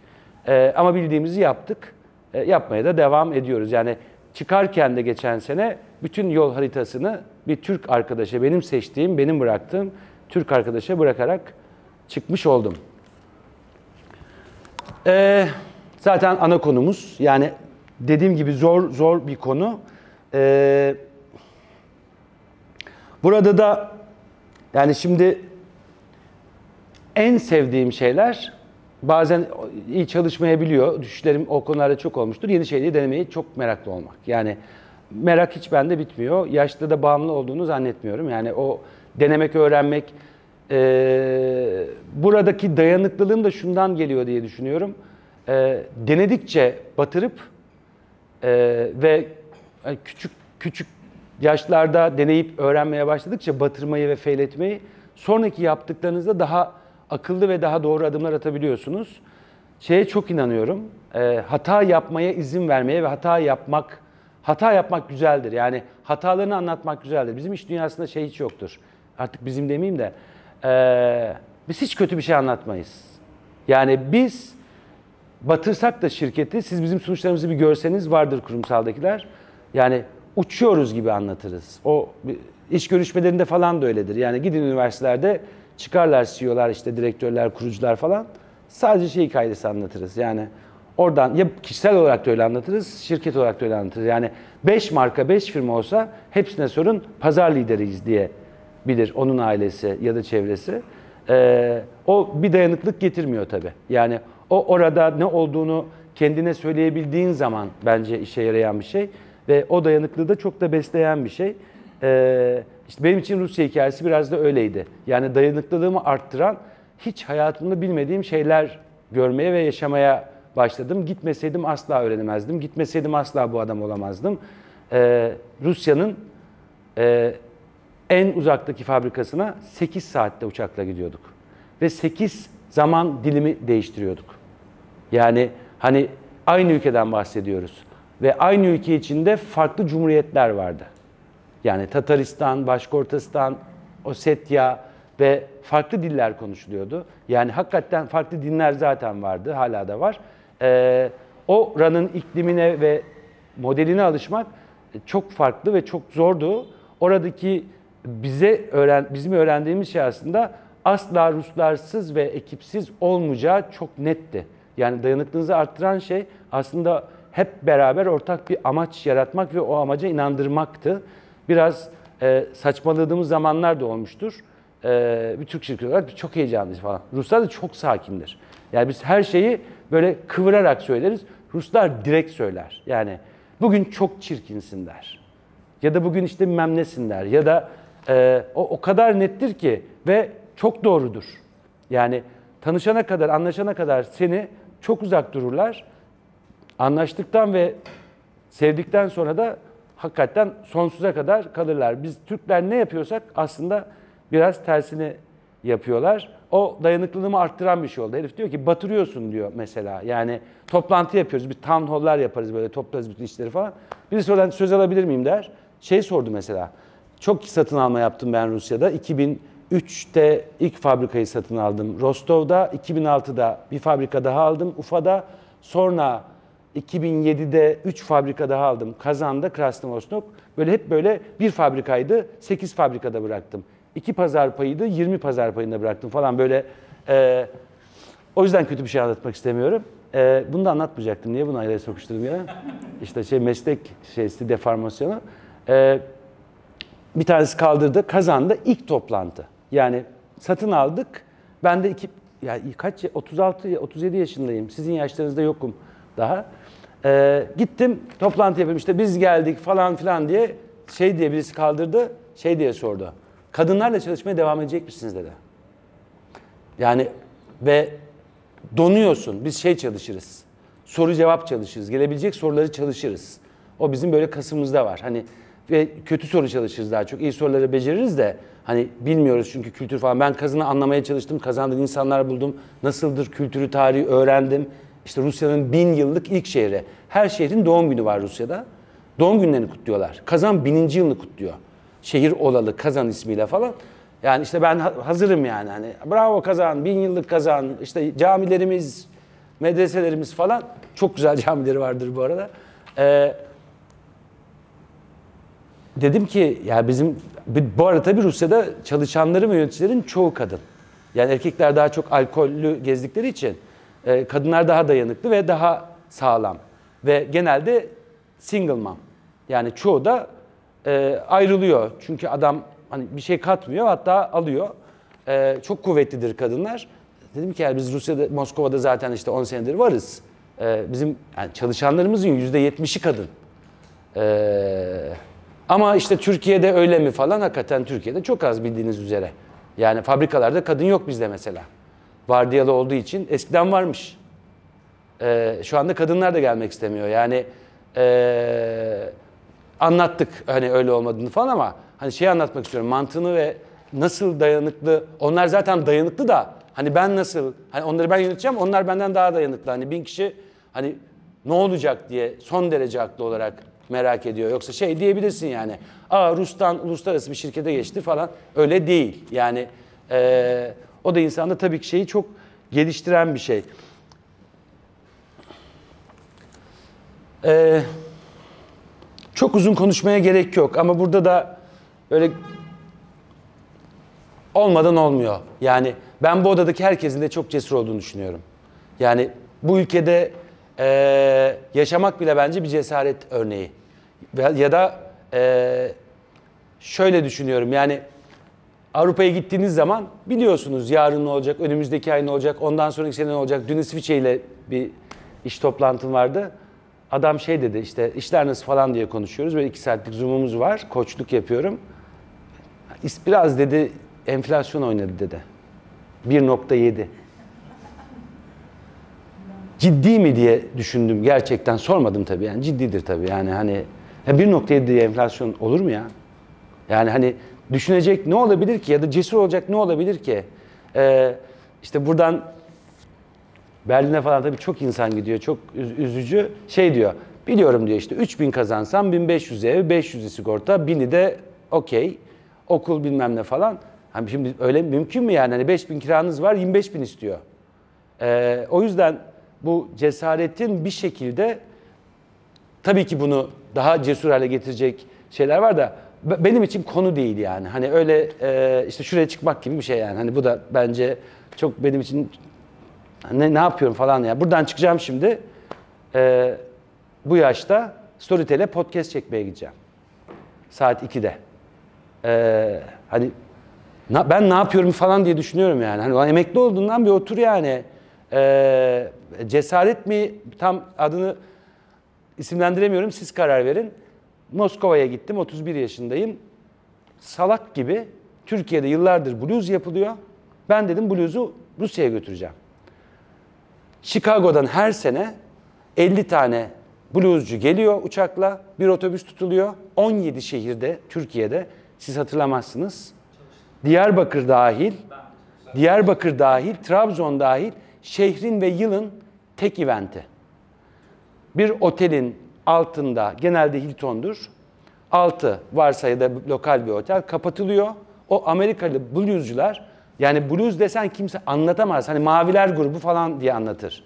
E, ama bildiğimizi yaptık. Yapmaya da devam ediyoruz. Yani çıkarken de geçen sene bütün yol haritasını bir Türk arkadaşa, benim seçtiğim, benim bıraktığım Türk arkadaşa bırakarak çıkmış oldum. Ee, zaten ana konumuz. Yani dediğim gibi zor zor bir konu. Ee, burada da yani şimdi en sevdiğim şeyler bazen iyi çalışmayabiliyor. Düşüşlerim o konularda çok olmuştur. Yeni şeyleri denemeyi çok meraklı olmak. Yani merak hiç bende bitmiyor. Yaşta da bağımlı olduğunu zannetmiyorum. Yani o denemek, öğrenmek, e, buradaki dayanıklılığım da şundan geliyor diye düşünüyorum. E, denedikçe batırıp e, ve küçük küçük yaşlarda deneyip öğrenmeye başladıkça batırmayı ve feyletmeyi sonraki yaptıklarınızda daha akıllı ve daha doğru adımlar atabiliyorsunuz. Şeye çok inanıyorum. E, hata yapmaya izin vermeye ve hata yapmak, hata yapmak güzeldir. Yani hatalarını anlatmak güzeldir. Bizim iş dünyasında şey hiç yoktur. Artık bizim demeyeyim de. E, biz hiç kötü bir şey anlatmayız. Yani biz batırsak da şirketi, siz bizim sonuçlarımızı bir görseniz vardır kurumsaldakiler. Yani uçuyoruz gibi anlatırız. O iş görüşmelerinde falan da öyledir. Yani gidin üniversitelerde çıkarlar C E O'lar, işte direktörler, kurucular falan. Sadece şeyi kaydesi anlatırız. Yani oradan ya kişisel olarak da öyle anlatırız, şirket olarak da öyle anlatırız. Yani beş marka, beş firma olsa hepsine sorun pazar lideriyiz diye bilir onun ailesi ya da çevresi. Ee, o bir dayanıklık getirmiyor tabii. Yani o orada ne olduğunu kendine söyleyebildiğin zaman bence işe yarayan bir şey. Ve o dayanıklılığı da çok da besleyen bir şey. Ee, işte benim için Rusya hikayesi biraz da öyleydi. Yani dayanıklılığımı arttıran, hiç hayatımda bilmediğim şeyler görmeye ve yaşamaya başladım. Gitmeseydim asla öğrenemezdim. Gitmeseydim asla bu adam olamazdım. Ee, Rusya'nın e, en uzaktaki fabrikasına sekiz saatte uçakla gidiyorduk. Ve sekiz zaman dilimi değiştiriyorduk. Yani hani aynı ülkeden bahsediyoruz. Ve aynı ülke içinde farklı cumhuriyetler vardı. Yani Tataristan, Başkortistan, Osetya ve farklı diller konuşuluyordu. Yani hakikaten farklı dinler zaten vardı, hala da var. Ee, oranın iklimine ve modeline alışmak çok farklı ve çok zordu. Oradaki bize öğren, bizim öğrendiğimiz şey aslında asla Ruslarsız ve ekipsiz olmayacağı çok netti. Yani dayanıklılığınızı arttıran şey aslında hep beraber ortak bir amaç yaratmak ve o amaca inandırmaktı. Biraz e, saçmaladığımız zamanlar da olmuştur. E, bir Türk şirketi olarak çok heyecanlıyız falan. Ruslar da çok sakindir. Yani biz her şeyi böyle kıvırarak söyleriz. Ruslar direkt söyler. Yani bugün çok çirkinsin der. Ya da bugün işte bilmem nesin der. Ya da e, o, o kadar nettir ki ve çok doğrudur. Yani tanışana kadar, anlaşana kadar seni çok uzak dururlar. Anlaştıktan ve sevdikten sonra da hakikaten sonsuza kadar kalırlar. Biz Türkler ne yapıyorsak aslında biraz tersini yapıyorlar. O dayanıklılığımı arttıran bir şey oldu. Herif diyor ki batırıyorsun diyor mesela. Yani toplantı yapıyoruz. Bir town hall'lar yaparız böyle, toplarız bütün işleri falan. Birisi oradan söz alabilir miyim der. Şey sordu mesela. Çok satın alma yaptım ben Rusya'da. iki bin üçte ilk fabrikayı satın aldım. Rostov'da, iki bin altıda bir fabrika daha aldım. Ufa'da, sonra iki bin yedide üç fabrika daha aldım. Kazan'da, Krasnovoskop. Böyle hep böyle bir fabrikaydı. sekiz fabrikada bıraktım. iki pazar payıydı. yirmi pazar payında bıraktım falan böyle. E, o yüzden kötü bir şey anlatmak istemiyorum. E, bunu da anlatmayacaktım. Niye bunu araya sokuşturdum ya? İşte şey meslek şeysi deformasyonu. E, bir tanesi kaldırdı. Kazan'da ilk toplantı. Yani satın aldık. Ben de iki, ya kaç, otuz altı otuz yedi yaşındayım. Sizin yaşlarınızda yokum daha. Ee, gittim toplantı yapayım işte biz geldik falan filan diye şey diye birisi kaldırdı, şey diye sordu. Kadınlarla çalışmaya devam edecek misiniz dedi. Yani ve donuyorsun, biz şey çalışırız, soru cevap çalışırız, gelebilecek soruları çalışırız. O bizim böyle kasımızda var. Hani ve kötü soru çalışırız daha çok, iyi soruları beceririz de hani bilmiyoruz çünkü kültür falan. Ben Kazan'ı anlamaya çalıştım, Kazan'dan insanlar buldum, nasıldır kültürü, tarihi öğrendim. İşte Rusya'nın bin yıllık ilk şehri. Her şehrin doğum günü var Rusya'da. Doğum günlerini kutluyorlar. Kazan bininci yılını kutluyor. Şehir olalı Kazan ismiyle falan. Yani işte ben hazırım yani. Hani bravo Kazan, bin yıllık Kazan. İşte camilerimiz, medreselerimiz falan. Çok güzel camileri vardır bu arada. Ee, dedim ki ya bizim bu arada tabii Rusya'da çalışanların ve yöneticilerin çoğu kadın. Yani erkekler daha çok alkollü gezdikleri için kadınlar daha dayanıklı ve daha sağlam. Ve genelde single mom. Yani çoğu da e, ayrılıyor. Çünkü adam hani bir şey katmıyor, hatta alıyor. E, çok kuvvetlidir kadınlar. Dedim ki yani biz Rusya'da, Moskova'da zaten işte on senedir varız. Ee, bizim yani çalışanlarımızın yüzde yetmişi kadın. Ee, ama işte Türkiye'de öyle mi falan, hakikaten Türkiye'de çok az bildiğiniz üzere. Yani fabrikalarda kadın yok bizde mesela. Vardiyalı olduğu için eskiden varmış. Ee, şu anda kadınlar da gelmek istemiyor. Yani ee, anlattık hani öyle olmadığını falan ama hani şeyi anlatmak istiyorum, mantığını ve nasıl dayanıklı, onlar zaten dayanıklı da hani ben nasıl, hani onları ben yöneteceğim, onlar benden daha dayanıklı. Hani bin kişi hani ne olacak diye son derece haklı olarak merak ediyor. Yoksa şey diyebilirsin yani, aa Rus'tan uluslararası bir şirkete geçti falan, öyle değil. Yani ee, o da insanda tabii ki şeyi çok geliştiren bir şey. Ee, çok uzun konuşmaya gerek yok ama burada da böyle olmadan olmuyor. Yani ben bu odadaki herkesin de çok cesur olduğunu düşünüyorum. Yani bu ülkede e, yaşamak bile bence bir cesaret örneği. Ya da e, şöyle düşünüyorum yani, Avrupa'ya gittiğiniz zaman biliyorsunuz yarın ne olacak, önümüzdeki ay ne olacak, ondan sonraki sene ne olacak. Dün İsviçre ile bir iş toplantım vardı. Adam şey dedi, işte işler nasıl falan diye konuşuyoruz. Böyle iki saatlik zoom'umuz var, koçluk yapıyorum. Biraz dedi enflasyon oynadı dedi. bir nokta yedi. Ciddi mi diye düşündüm gerçekten, sormadım tabii yani, ciddidir tabii yani hani ya bir nokta yedi diye enflasyon olur mu ya? Yani hani düşünecek ne olabilir ki ya da cesur olacak ne olabilir ki? Ee, işte buradan Berlin'e falan tabii çok insan gidiyor, çok üzücü. Şey diyor, biliyorum diyor işte üç bin kazansam bin beş yüz ev, beş yüzü sigorta, bini de okey, okul bilmem ne falan. Hani şimdi öyle mümkün mü yani? Hani beş bin kiranız var, yirmi beş bin istiyor. Ee, o yüzden bu cesaretin bir şekilde, tabii ki bunu daha cesur hale getirecek şeyler var da benim için konu değil yani. Hani öyle e, işte şuraya çıkmak gibi bir şey yani. Hani bu da bence çok benim için ne, ne yapıyorum falan ya. Buradan çıkacağım şimdi. E, bu yaşta Storytel'e podcast çekmeye gideceğim. Saat ikide. E, hani ben ne yapıyorum falan diye düşünüyorum yani. Hani emekli olduğundan bir otur yani. Ee, cesaret mi? Tam adını isimlendiremiyorum. Siz karar verin. Moskova'ya gittim. otuz bir yaşındayım. Salak gibi Türkiye'de yıllardır blues yapılıyor. Ben dedim blues'u Rusya'ya götüreceğim. Chicago'dan her sene elli tane bluescu geliyor uçakla. Bir otobüs tutuluyor. on yedi şehirde Türkiye'de. Siz hatırlamazsınız. Diyarbakır dahil, Diyarbakır dahil, Trabzon dahil, şehrin ve yılın tek eventi. Bir otelin altında, genelde Hilton'dur, altı varsa ya da lokal bir otel kapatılıyor. O Amerikalı bluescular, yani blues desen kimse anlatamaz. Hani Maviler grubu falan diye anlatır.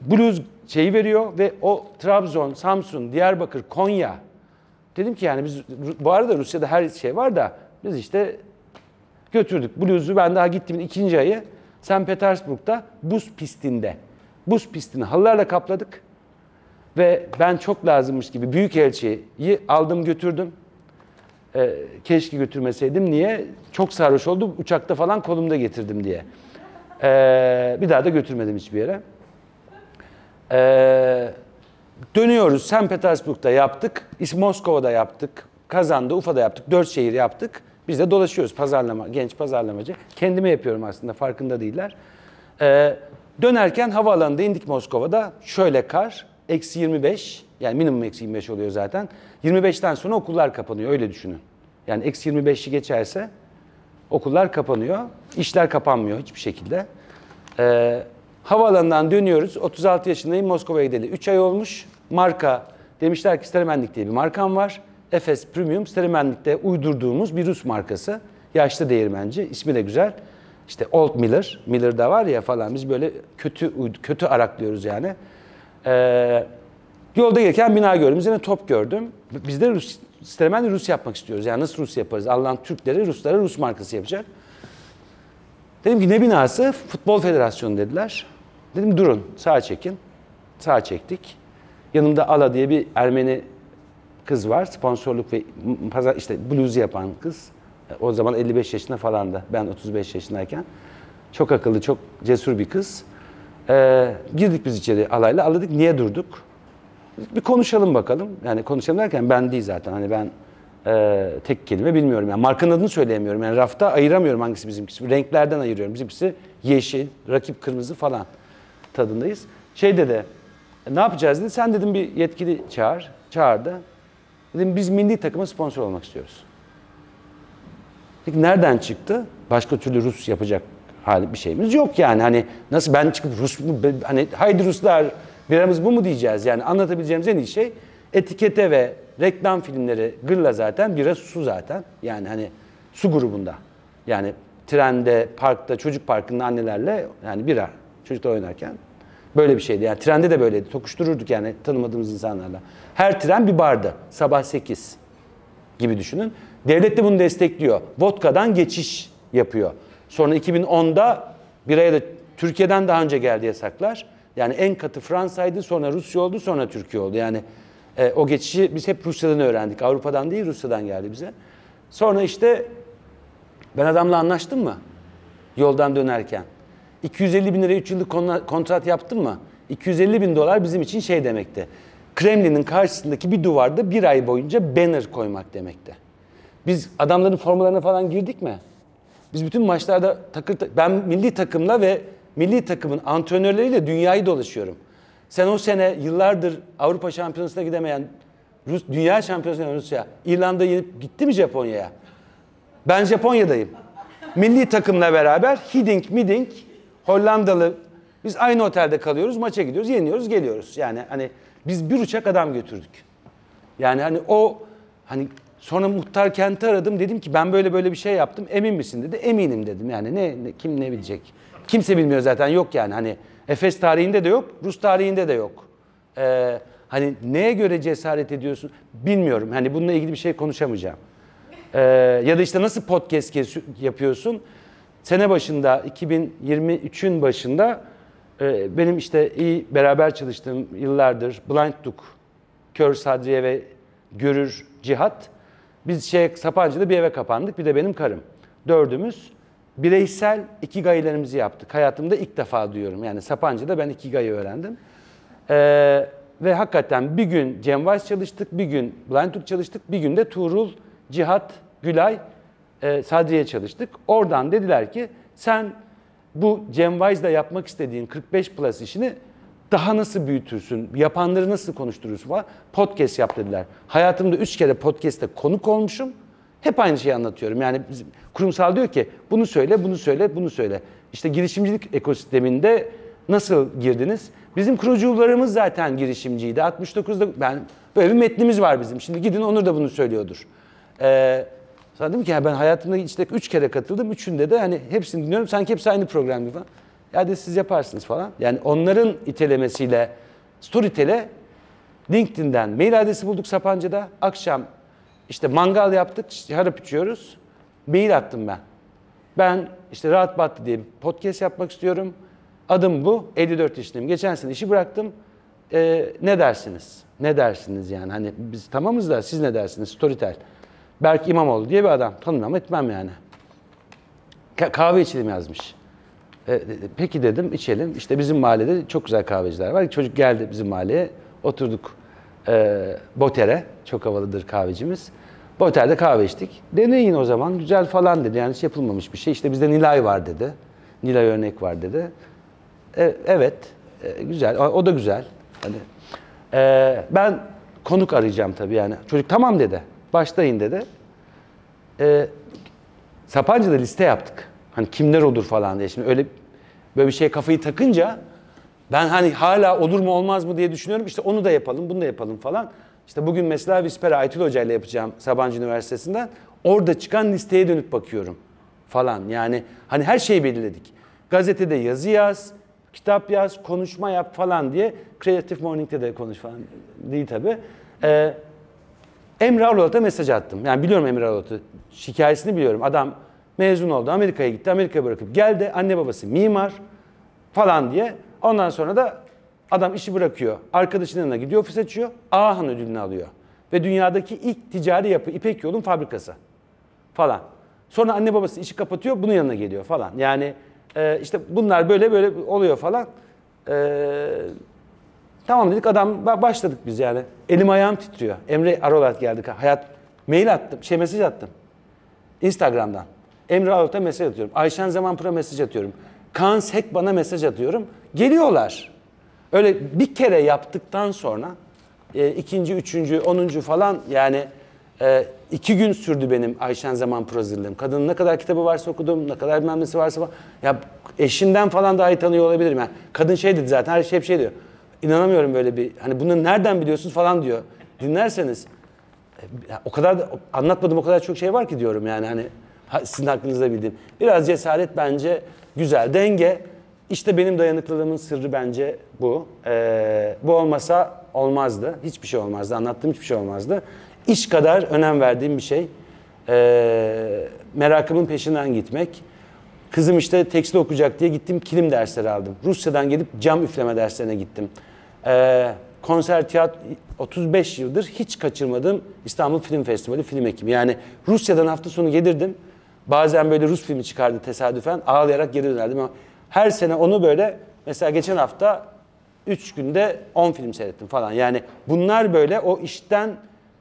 Blues şeyi veriyor ve o Trabzon, Samsun, Diyarbakır, Konya. Dedim ki yani biz, bu arada Rusya'da her şey var da biz işte götürdük. Blues'u ben daha gittiğimin ikinci ayı Saint Petersburg'da buz pistinde. Buz pistini halılarla kapladık. Ve ben çok lazımmış gibi büyükelçiyi aldım götürdüm. Ee, keşke götürmeseydim. Niye? Çok sarhoş oldum. Uçakta falan kolumda getirdim diye. Ee, bir daha da götürmedim hiçbir yere. Ee, dönüyoruz. Saint Petersburg'da yaptık. Moskova'da yaptık. Kazan'da, Ufa'da yaptık. Dört şehir yaptık. Biz de dolaşıyoruz, pazarlama, genç pazarlamacı. Kendime yapıyorum aslında, farkında değiller. Ee, dönerken havaalanında indik Moskova'da. Şöyle kar, eksi yirmi beş, yani minimum eksi yirmi beş oluyor zaten. yirmi beşten sonra okullar kapanıyor, öyle düşünün. Yani eksi yirmi beşi geçerse okullar kapanıyor. İşler kapanmıyor hiçbir şekilde. Ee, havaalanından dönüyoruz, otuz altı yaşındayım, Moskova'ya gideli. üç ay olmuş, marka, demişler ki Steremenlik diye bir markam var. Efes Premium, Steremenlik'te uydurduğumuz bir Rus markası. Yaşlı değirmenci, ismi de güzel. İşte Old Miller, Miller'da var ya falan, biz böyle kötü kötü araklıyoruz yani. Ee, yolda gelirken bina gördüm, yine top gördüm. Biz de Rus, Steremenlik Rus yapmak istiyoruz. Yani nasıl Rus yaparız? Allah'ın Türkleri, Ruslara Rus markası yapacak. Dedim ki ne binası? Futbol Federasyonu dediler. Dedim durun, sağa çekin. Sağa çektik. Yanımda Ala diye bir Ermeni kız var, sponsorluk ve pazar işte blues yapan kız. O zaman elli beş yaşında falandı. Ben otuz beş yaşındayken. Çok akıllı, çok cesur bir kız. Ee, girdik biz içeri alayla, aladık. Niye durduk? Bir konuşalım bakalım. Yani konuşalım derken ben değil zaten. Hani ben e, tek kelime bilmiyorum. Yani markanın adını söyleyemiyorum. Yani rafta ayıramıyorum hangisi bizimkisi. Renklerden ayırıyorum. Bizimkisi yeşil, rakip kırmızı falan tadındayız. Şey dedi, ne yapacağız dedi. Sen dedim bir yetkili çağır. Çağırdı. Dedim biz milli takıma sponsor olmak istiyoruz. Peki nereden çıktı? Başka türlü Rus yapacak hali bir şeyimiz yok yani. Hani nasıl ben çıkıp Rus mu? Hani haydi Ruslar biramız bu mu diyeceğiz? Yani anlatabileceğimiz en iyi şey etikete ve reklam filmleri gırla zaten. Bira su zaten. Yani hani su grubunda. Yani trende, parkta, çocuk parkında annelerle yani bira çocuklar oynarken. Böyle bir şeydi. Yani trende de böyleydi. Tokuştururduk yani tanımadığımız insanlarla. Her tren bir bardı. Sabah sekiz gibi düşünün. Devlet de bunu destekliyor. Vodka'dan geçiş yapıyor. Sonra iki bin onda biraya da Türkiye'den daha önce geldi yasaklar. Yani en katı Fransa'ydı, sonra Rusya oldu, sonra Türkiye oldu. Yani e, o geçişi biz hep Rusya'dan öğrendik. Avrupa'dan değil, Rusya'dan geldi bize. Sonra işte ben adamla anlaştım mı? Yoldan dönerken. iki yüz elli bin liraya üç yıllık kontrat yaptım mı? iki yüz elli bin dolar bizim için şey demekti. Kremlin'in karşısındaki bir duvarda bir ay boyunca banner koymak demekti. Biz adamların formalarına falan girdik mi? Biz bütün maçlarda takır, ben milli takımla ve milli takımın antrenörleriyle dünyayı dolaşıyorum. Sen o sene yıllardır Avrupa Şampiyonası'na gidemeyen, Rus, Dünya Şampiyonası'na gidemeyen Rusya, İrlanda yenip gitti mi Japonya'ya? Ben Japonya'dayım. Milli takımla beraber Hiding, Miding, Hollandalı, biz aynı otelde kalıyoruz, maça gidiyoruz, yeniyoruz, geliyoruz. Yani hani biz bir uçak adam götürdük. Yani hani o, hani sonra Muhtar Kent'i aradım, dedim ki ben böyle böyle bir şey yaptım, emin misin dedi. Eminim dedim yani ne, ne kim ne bilecek. Kimse bilmiyor zaten, yok yani hani Efes tarihinde de yok, Rus tarihinde de yok. Ee, hani neye göre cesaret ediyorsun bilmiyorum, hani bununla ilgili bir şey konuşamayacağım. Ee, ya da işte nasıl podcast yapıyorsun? Sene başında, iki bin yirmi üçün başında e, benim işte iyi beraber çalıştığım yıllardır Blind Duke, Kör Sadriye ve Görür Cihat, biz şey, Sapanca'da bir eve kapandık, bir de benim karım. Dördümüz bireysel ikigayilerimizi yaptık. Hayatımda ilk defa duyuyorum. Yani Sapanca'da ben ikigayı öğrendim. Ee, ve hakikaten bir gün Genwise çalıştık, bir gün Blind Duke çalıştık, bir gün de Tuğrul, Cihat, Gülay, Sadri'ye çalıştık. Oradan dediler ki sen bu Genwise'da yapmak istediğin kırk beş plus işini daha nasıl büyütürsün, yapanları nasıl konuşturursun falan. Podcast yap dediler. Hayatımda üç kere podcast'te konuk olmuşum. Hep aynı şeyi anlatıyorum. Yani bizim kurumsal diyor ki bunu söyle, bunu söyle, bunu söyle. İşte girişimcilik ekosisteminde nasıl girdiniz? Bizim kurucularımız zaten girişimciydi. altmış dokuzda ben böyle bir metnimiz var bizim. Şimdi gidin Onur da bunu söylüyordur. Eee Sana dedim ki ben hayatımda işte üç kere katıldım. Üçünde de hani hepsini dinliyorum. Sanki hepsi aynı program gibi falan. Ya de siz yaparsınız falan. Yani onların itelemesiyle Storytel'e LinkedIn'den mail adresi bulduk Sapanca'da. Akşam işte mangal yaptık. Harap içiyoruz. Mail attım ben. Ben işte Rahat Battı diye bir podcast yapmak istiyorum. Adım bu. elli dört yaşındayım. Geçen sene işi bıraktım. Ee, ne dersiniz? Ne dersiniz yani? Hani biz tamamız da siz ne dersiniz? Storytel. Berk İmamoğlu diye bir adam. Tanımam etmem yani. Kahve içelim yazmış. E, peki dedim içelim. İşte bizim mahallede çok güzel kahveciler var. Çocuk geldi bizim mahalleye. Oturduk e, Boter'e. Çok havalıdır kahvecimiz. Boter'de kahve içtik. Deneyin o zaman. Güzel falan dedi. Yani hiç yapılmamış bir şey. İşte bizde Nilay var dedi. Nilay örnek var dedi. E, evet. E, güzel. O, o da güzel. Hani, e, ben konuk arayacağım tabii yani. Çocuk tamam dedi. Başlayın dedi. E, Sapanca'da liste yaptık. Hani kimler olur falan diye. Şimdi öyle böyle bir şeye kafayı takınca ben hani hala olur mu olmaz mı diye düşünüyorum. İşte onu da yapalım, bunu da yapalım falan. İşte bugün mesela Vispera Aytül Hoca ile yapacağım Sabancı Üniversitesi'nden. Orada çıkan listeye dönüp bakıyorum falan. Yani hani her şeyi belirledik. Gazetede yazı yaz, kitap yaz, konuşma yap falan diye. Creative Morning'de de konuş falan değil tabii. E, Emre Arolot'a mesaj attım. Yani biliyorum Emre Arolot'u. Hikayesini biliyorum. Adam mezun oldu. Amerika'ya gitti. Amerika'ya bırakıp geldi. Anne babası mimar falan diye. Ondan sonra da adam işi bırakıyor. Arkadaşının yanına gidiyor. Ofis açıyor. Ahan ödülünü alıyor. Ve dünyadaki ilk ticari yapı İpek Yol'un fabrikası falan. Sonra anne babası işi kapatıyor. Bunun yanına geliyor falan. Yani Ee, işte bunlar böyle böyle oluyor falan. Ee, tamam dedik, adam başladık biz yani. Elim ayağım titriyor. Emre Arolat geldi. Hayat mail attım, şey mesaj attım. Instagram'dan. Emre Arolat'a mesaj atıyorum. Ayşen Zamanpura mesaj atıyorum. Kaan Sek bana mesaj atıyorum. Geliyorlar. Öyle bir kere yaptıktan sonra e, ikinci, üçüncü, onuncu falan yani e, iki gün sürdü benim Ayşen Zamanpura hazırlığım. Kadının ne kadar kitabı varsa okudum, ne kadar memnesi varsa falan. Ya eşinden falan daha iyi tanıyor olabilirim. Yani kadın şey dedi zaten, her şey hep şey diyor. İnanamıyorum böyle bir, hani bunu nereden biliyorsunuz falan diyor. Dinlerseniz e, o kadar da, anlatmadım o kadar çok şey var ki diyorum yani hani sizin aklınızda bildiğim. Biraz cesaret bence güzel, denge. İşte benim dayanıklılığımın sırrı bence bu. Ee, bu olmasa olmazdı. Hiçbir şey olmazdı. Anlattığım hiçbir şey olmazdı. İş kadar önem verdiğim bir şey. Ee, merakımın peşinden gitmek. Kızım işte tekstil okuyacak diye gittim, kilim dersleri aldım. Rusya'dan gelip cam üfleme derslerine gittim. Ee, konser, tiyatro, otuz beş yıldır hiç kaçırmadığım İstanbul Film Festivali film ekibi. Yani Rusya'dan hafta sonu gelirdim. Bazen böyle Rus filmi çıkardı tesadüfen. Ağlayarak geri dönerdim ama her sene onu böyle, mesela geçen hafta üç günde on film seyrettim falan. Yani bunlar böyle o işten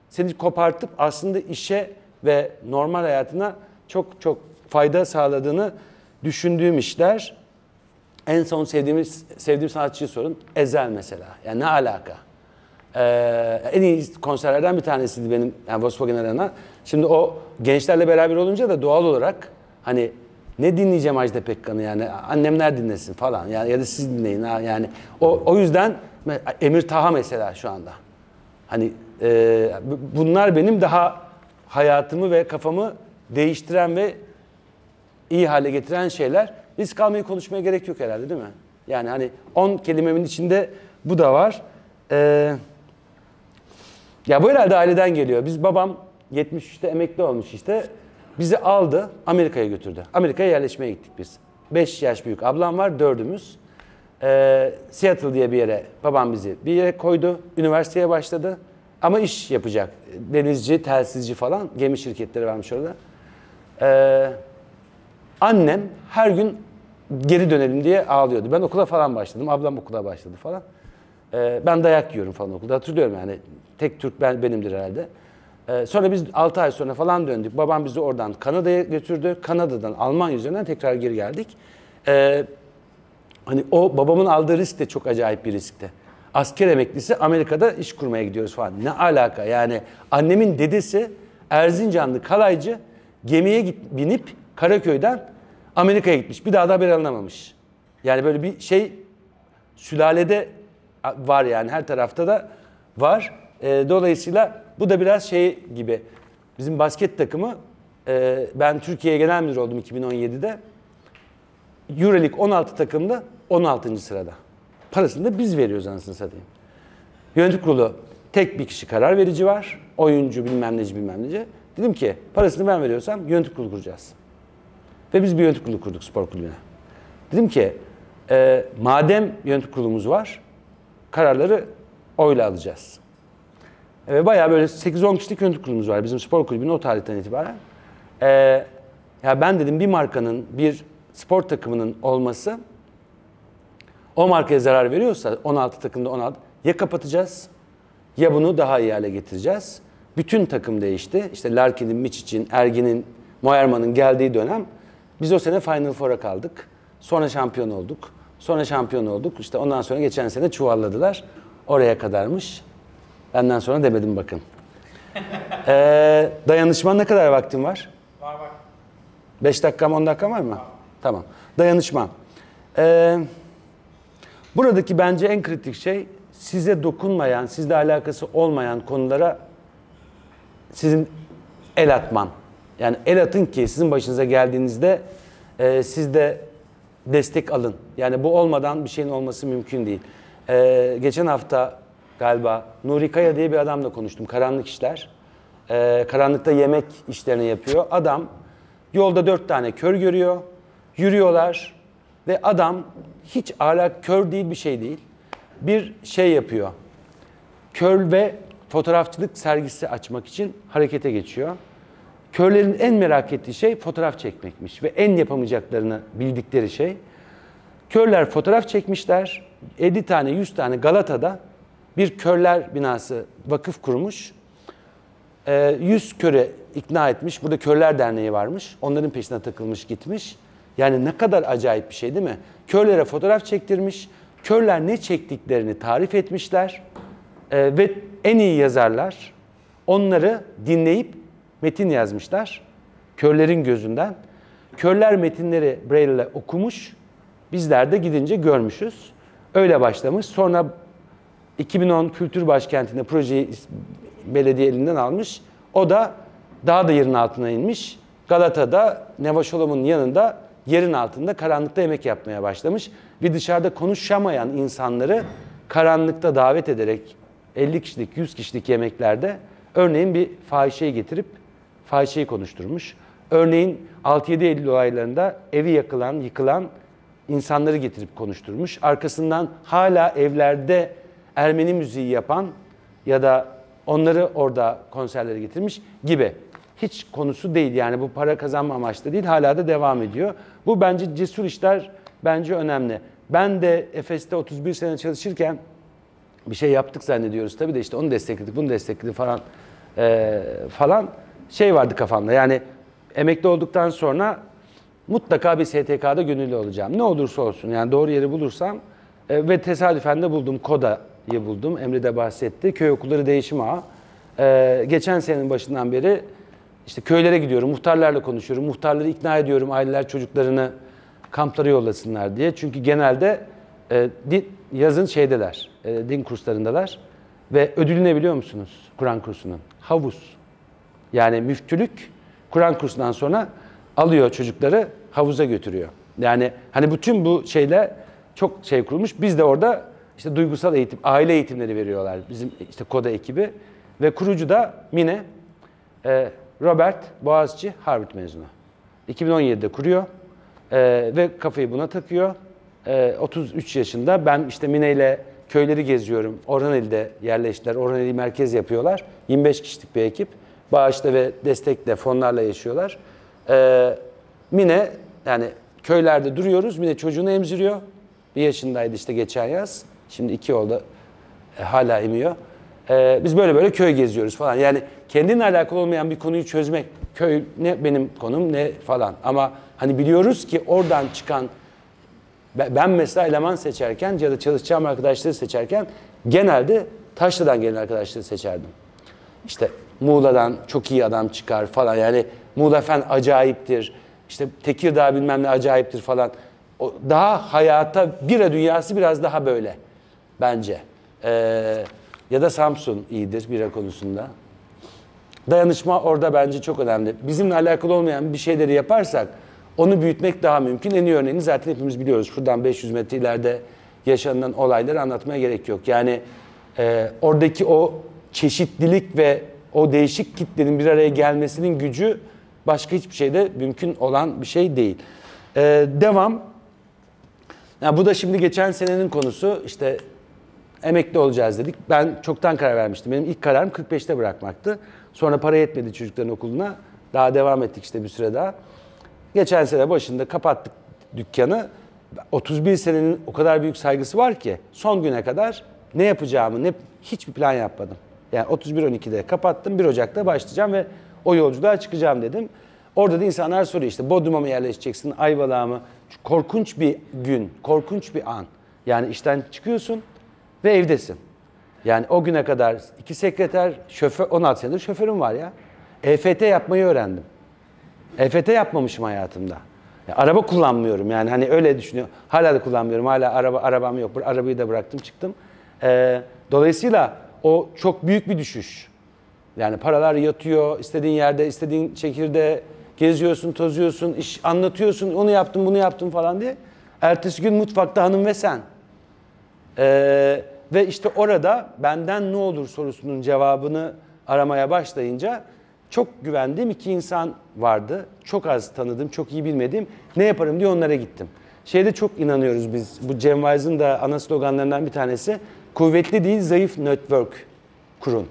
seni kopartıp aslında işe ve normal hayatına çok çok fayda sağladığını düşündüğüm işler. En son sevdiğimiz, sevdiğim sanatçıyı sorun. Ezel mesela. Yani ne alaka? Ee, en iyi konserlerden bir tanesiydi benim, yani Volkswagen Arena. Şimdi o gençlerle beraber olunca da doğal olarak hani ne dinleyeceğim Ajda Pekkan'ı yani, annemler dinlesin falan yani, ya da siz dinleyin ha yani. O, o yüzden Emir Taha mesela şu anda. Hani e, bunlar benim daha hayatımı ve kafamı değiştiren ve iyi hale getiren şeyler. Risk almayı konuşmaya gerek yok herhalde, değil mi? Yani hani on kelimemin içinde bu da var. Ee, ya bu herhalde aileden geliyor. Biz babam yetmiş üçte emekli olmuş işte. Bizi aldı, Amerika'ya götürdü. Amerika'ya yerleşmeye gittik biz. beş yaş büyük ablam var, dördümüz. Ee, Seattle diye bir yere babam bizi bir yere koydu. Üniversiteye başladı. Ama iş yapacak. Denizci, telsizci falan. Gemi şirketleri varmış orada. Ee, annem her gün geri dönelim diye ağlıyordu. Ben okula falan başladım. Ablam okula başladı falan. Ee, ben dayak yiyorum falan okulda. Hatırlıyorum yani. Tek Türk ben, benimdir herhalde. Sonra biz altı ay sonra falan döndük. Babam bizi oradan Kanada'ya götürdü. Kanada'dan Almanya üzerinden tekrar geri geldik. Ee, hani o babamın aldığı risk de çok acayip bir riskti. Asker emeklisi Amerika'da iş kurmaya gidiyoruz falan. Ne alaka yani, annemin dedesi Erzincanlı kalaycı gemiye git, binip Karaköy'den Amerika'ya gitmiş. Bir daha da haber alınamamış. Yani böyle bir şey sülalede var yani, her tarafta da var. Ee, dolayısıyla bu da biraz şey gibi, bizim basket takımı, e, ben Türkiye'ye genel müdür oldum iki bin on yedi'de. Euroleague on altı takımda on altıncı sırada. Parasını da biz veriyoruz anasını satayım. Yönetim kurulu tek bir kişi karar verici var, oyuncu bilmem neci bilmem neci. Dedim ki parasını ben veriyorsam yönetim kurulu kuracağız. Ve biz bir yönetim kurulu kurduk spor kulübüne. Dedim ki e, madem yönetim kurulumuz var, kararları oyla alacağız. Ve bayağı böyle sekiz on kişilik yönetim kurulumuz var bizim spor kulübünün o tarihten itibaren. Ee, ya ben dedim bir markanın, bir spor takımının olması o markaya zarar veriyorsa, on altı takımda on altı, ya kapatacağız ya bunu daha iyi hale getireceğiz. Bütün takım değişti. İşte Larkin'in, Miçic'in, Ergin'in, Moerman'ın geldiği dönem biz o sene Final Four'a kaldık. Sonra şampiyon olduk. Sonra şampiyon olduk. İşte ondan sonra geçen sene çuvalladılar. Oraya kadarmış. Benden sonra demedim bakın. ee, dayanışma ne kadar vaktim var? Var var. beş dakikam, on dakikam var mı? Var. Tamam. Dayanışma. Ee, buradaki bence en kritik şey, size dokunmayan, sizle alakası olmayan konulara sizin el atman. Yani el atın ki sizin başınıza geldiğinizde e, siz de destek alın. Yani bu olmadan bir şeyin olması mümkün değil. Ee, geçen hafta galiba Nuri Kaya diye bir adamla konuştum. Karanlık işler. Ee, karanlıkta yemek işlerini yapıyor. Adam yolda dört tane kör görüyor. Yürüyorlar. Ve adam hiç alak kör değil, bir şey değil. Bir şey yapıyor. Kör ve fotoğrafçılık sergisi açmak için harekete geçiyor. Körlerin en merak ettiği şey fotoğraf çekmekmiş ve en yapamayacaklarını bildikleri şey. Körler fotoğraf çekmişler, elli tane yüz tane Galata'da bir körler binası vakıf kurmuş. yüz köre ikna etmiş, burada körler derneği varmış, onların peşine takılmış gitmiş. Yani ne kadar acayip bir şey değil mi? Körlere fotoğraf çektirmiş, körler ne çektiklerini tarif etmişler ve en iyi yazarlar onları dinleyip metin yazmışlar körlerin gözünden. Körler metinleri Braille ile okumuş, bizler de gidince görmüşüz. Öyle başlamış. Sonra iki bin on Kültür Başkenti'nde projeyi belediye elinden almış. O da daha da yerin altına inmiş. Galata'da Nevaşolom'un yanında yerin altında karanlıkta yemek yapmaya başlamış. Ve dışarıda konuşamayan insanları karanlıkta davet ederek elli kişilik yüz kişilik yemeklerde örneğin bir fahişeyi getirip fahişeyi konuşturmuş. Örneğin altı yedi Eylül olaylarında evi yakılan, yıkılan insanları getirip konuşturmuş. Arkasından hala evlerde Ermeni müziği yapan ya da onları orada konserlere getirmiş gibi. Hiç konusu değil yani, bu para kazanma amaçlı değil, hala da devam ediyor. Bu bence cesur işler, bence önemli. Ben de Efes'te otuz bir sene çalışırken bir şey yaptık zannediyoruz tabii de işte onu destekledik, bunu destekledik falan ee, falan şey vardı kafamda. Yani emekli olduktan sonra mutlaka bir S T K'da gönüllü olacağım. Ne olursa olsun yani, doğru yeri bulursam e, ve tesadüfen de buldum, Koda'yı buldum. Emre de bahsetti. Köy okulları değişim ağı. E, geçen senenin başından beri işte köylere gidiyorum, muhtarlarla konuşuyorum. Muhtarları ikna ediyorum, aileler çocuklarını kamplara yollasınlar diye. Çünkü genelde e, din, yazın şeydeler, e, din kurslarındalar. Ve ödülü ne biliyor musunuz Kur'an kursunun? Havuz. Yani müftülük Kur'an kursundan sonra alıyor çocukları, havuza götürüyor. Yani hani bütün bu şeyler çok şey kurulmuş. Biz de orada işte duygusal eğitim, aile eğitimleri veriyorlar bizim işte Koda ekibi. Ve kurucu da Mine, e, Robert Boğaziçi, Harvard mezunu. iki bin on yedide kuruyor e, ve kafayı buna takıyor. E, otuz üç yaşında ben işte Mine ile köyleri geziyorum. Orhaneli'de yerleştiler, Orhaneli merkez yapıyorlar. yirmi beş kişilik bir ekip. Bağışla ve destekle, fonlarla yaşıyorlar. Ee, Mine, yani köylerde duruyoruz, Mine çocuğunu emziriyor. Bir yaşındaydı işte geçen yaz, şimdi iki oldu, e, hala emiyor. Ee, biz böyle böyle köy geziyoruz falan. Yani kendinle alakalı olmayan bir konuyu çözmek, köy ne benim konum ne falan. Ama hani biliyoruz ki oradan çıkan, ben mesela eleman seçerken ya da çalışacağım arkadaşları seçerken genelde Taşlı'dan gelen arkadaşları seçerdim. İşte Muğla'dan çok iyi adam çıkar falan, yani Muğla Fen acayiptir, işte Tekirdağ bilmem ne acayiptir falan. O daha hayata, bira dünyası biraz daha böyle bence. Ee, ya da Samsun iyidir bira konusunda. Dayanışma orada bence çok önemli. Bizimle alakalı olmayan bir şeyleri yaparsak onu büyütmek daha mümkün. En iyi örneğini zaten hepimiz biliyoruz. Şuradan beş yüz metre ileride yaşanan olayları anlatmaya gerek yok. Yani e, oradaki o çeşitlilik ve o değişik kitlenin bir araya gelmesinin gücü başka hiçbir şeyde mümkün olan bir şey değil. Ee, devam. Yani bu da şimdi geçen senenin konusu. İşte emekli olacağız dedik. Ben çoktan karar vermiştim. Benim ilk kararım kırk beşte bırakmaktı. Sonra para yetmedi çocukların okuluna. Daha devam ettik işte bir süre daha. Geçen sene başında kapattık dükkanı. otuz bir senenin o kadar büyük saygısı var ki son güne kadar ne yapacağımı, ne, hiçbir plan yapmadım. Yani otuz bir on ikide kapattım, bir Ocak'ta başlayacağım ve o yolculuğa çıkacağım dedim. Orada da insanlar soruyor işte Bodrum'a mı yerleşeceksin, Ayvalık'a mı? Korkunç bir gün, korkunç bir an. Yani işten çıkıyorsun ve evdesin. Yani o güne kadar iki sekreter, şoför, on altı senedir şoförüm var ya. E F T yapmayı öğrendim. E F T yapmamışım hayatımda. Ya, araba kullanmıyorum yani, hani öyle düşünüyorum. Hala da kullanmıyorum, hala araba arabam yok. Arabayı da bıraktım, çıktım. Ee, dolayısıyla o çok büyük bir düşüş. Yani paralar yatıyor, istediğin yerde, istediğin şekilde geziyorsun, tozuyorsun, iş anlatıyorsun, onu yaptım, bunu yaptım falan diye. Ertesi gün mutfakta hanım ve sen. Ee, ve işte orada benden ne olur sorusunun cevabını aramaya başlayınca çok güvendiğim iki insan vardı. Çok az tanıdım, çok iyi bilmediğim, ne yaparım diye onlara gittim. Şeyde çok inanıyoruz biz, bu Genwise'ın da ana sloganlarından bir tanesi. Kuvvetli değil, zayıf network kurun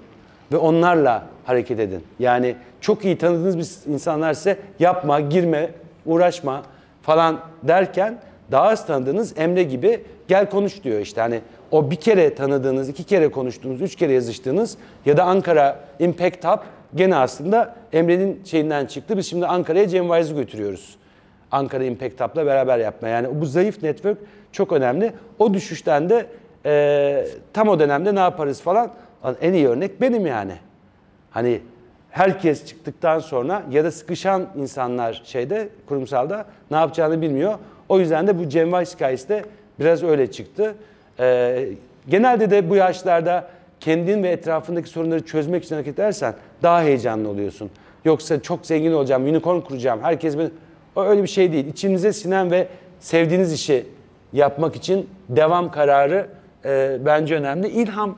ve onlarla hareket edin. Yani çok iyi tanıdığınız bir insanlar size yapma, girme, uğraşma falan derken daha az tanıdığınız Emre gibi gel konuş diyor işte. Hani o bir kere tanıdığınız, iki kere konuştuğunuz, üç kere yazıştığınız ya da Ankara Impact Hub gene aslında Emre'nin şeyinden çıktı. Biz şimdi Ankara'ya Genwise'ı götürüyoruz. Ankara Impact Hub'la beraber yapma. Yani bu zayıf network çok önemli. O düşüşten de e, tam o dönemde ne yaparız falan en iyi örnek benim yani. Hani herkes çıktıktan sonra ya da sıkışan insanlar şeyde kurumsalda ne yapacağını bilmiyor. O yüzden de bu Genwise hikayesi de biraz öyle çıktı. E, genelde de bu yaşlarda kendin ve etrafındaki sorunları çözmek için hareket edersen daha heyecanlı oluyorsun. Yoksa çok zengin olacağım, unicorn kuracağım, herkes beni... O öyle bir şey değil. İçinize sinen ve sevdiğiniz işi yapmak için devam kararı e, bence önemli. İlham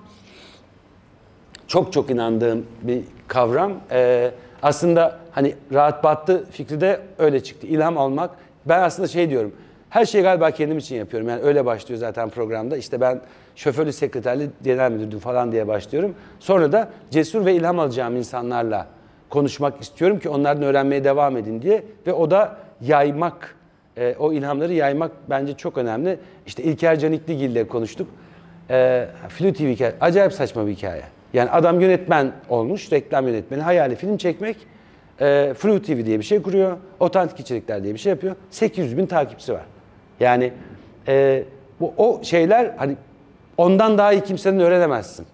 çok çok inandığım bir kavram. E, aslında hani rahat battı fikri de öyle çıktı. İlham almak. Ben aslında şey diyorum. Her şeyi galiba kendim için yapıyorum. Yani öyle başlıyor zaten programda. İşte ben şoförlü, sekreterli, genel müdürdüm falan diye başlıyorum. Sonra da cesur ve ilham alacağım insanlarla konuşmak istiyorum ki onlardan öğrenmeye devam edin diye. Ve o da yaymak, e, o ilhamları yaymak bence çok önemli. İşte İlker Canikligil ile konuştuk. E, Flu T V hikaye, acayip saçma bir hikaye. Yani adam yönetmen olmuş, reklam yönetmeni, hayali film çekmek. E, Flu T V diye bir şey kuruyor, otantik içerikler diye bir şey yapıyor. sekiz yüz bin takipçisi var. Yani e, bu, o şeyler hani ondan daha iyi kimsenin öğrenemezsin.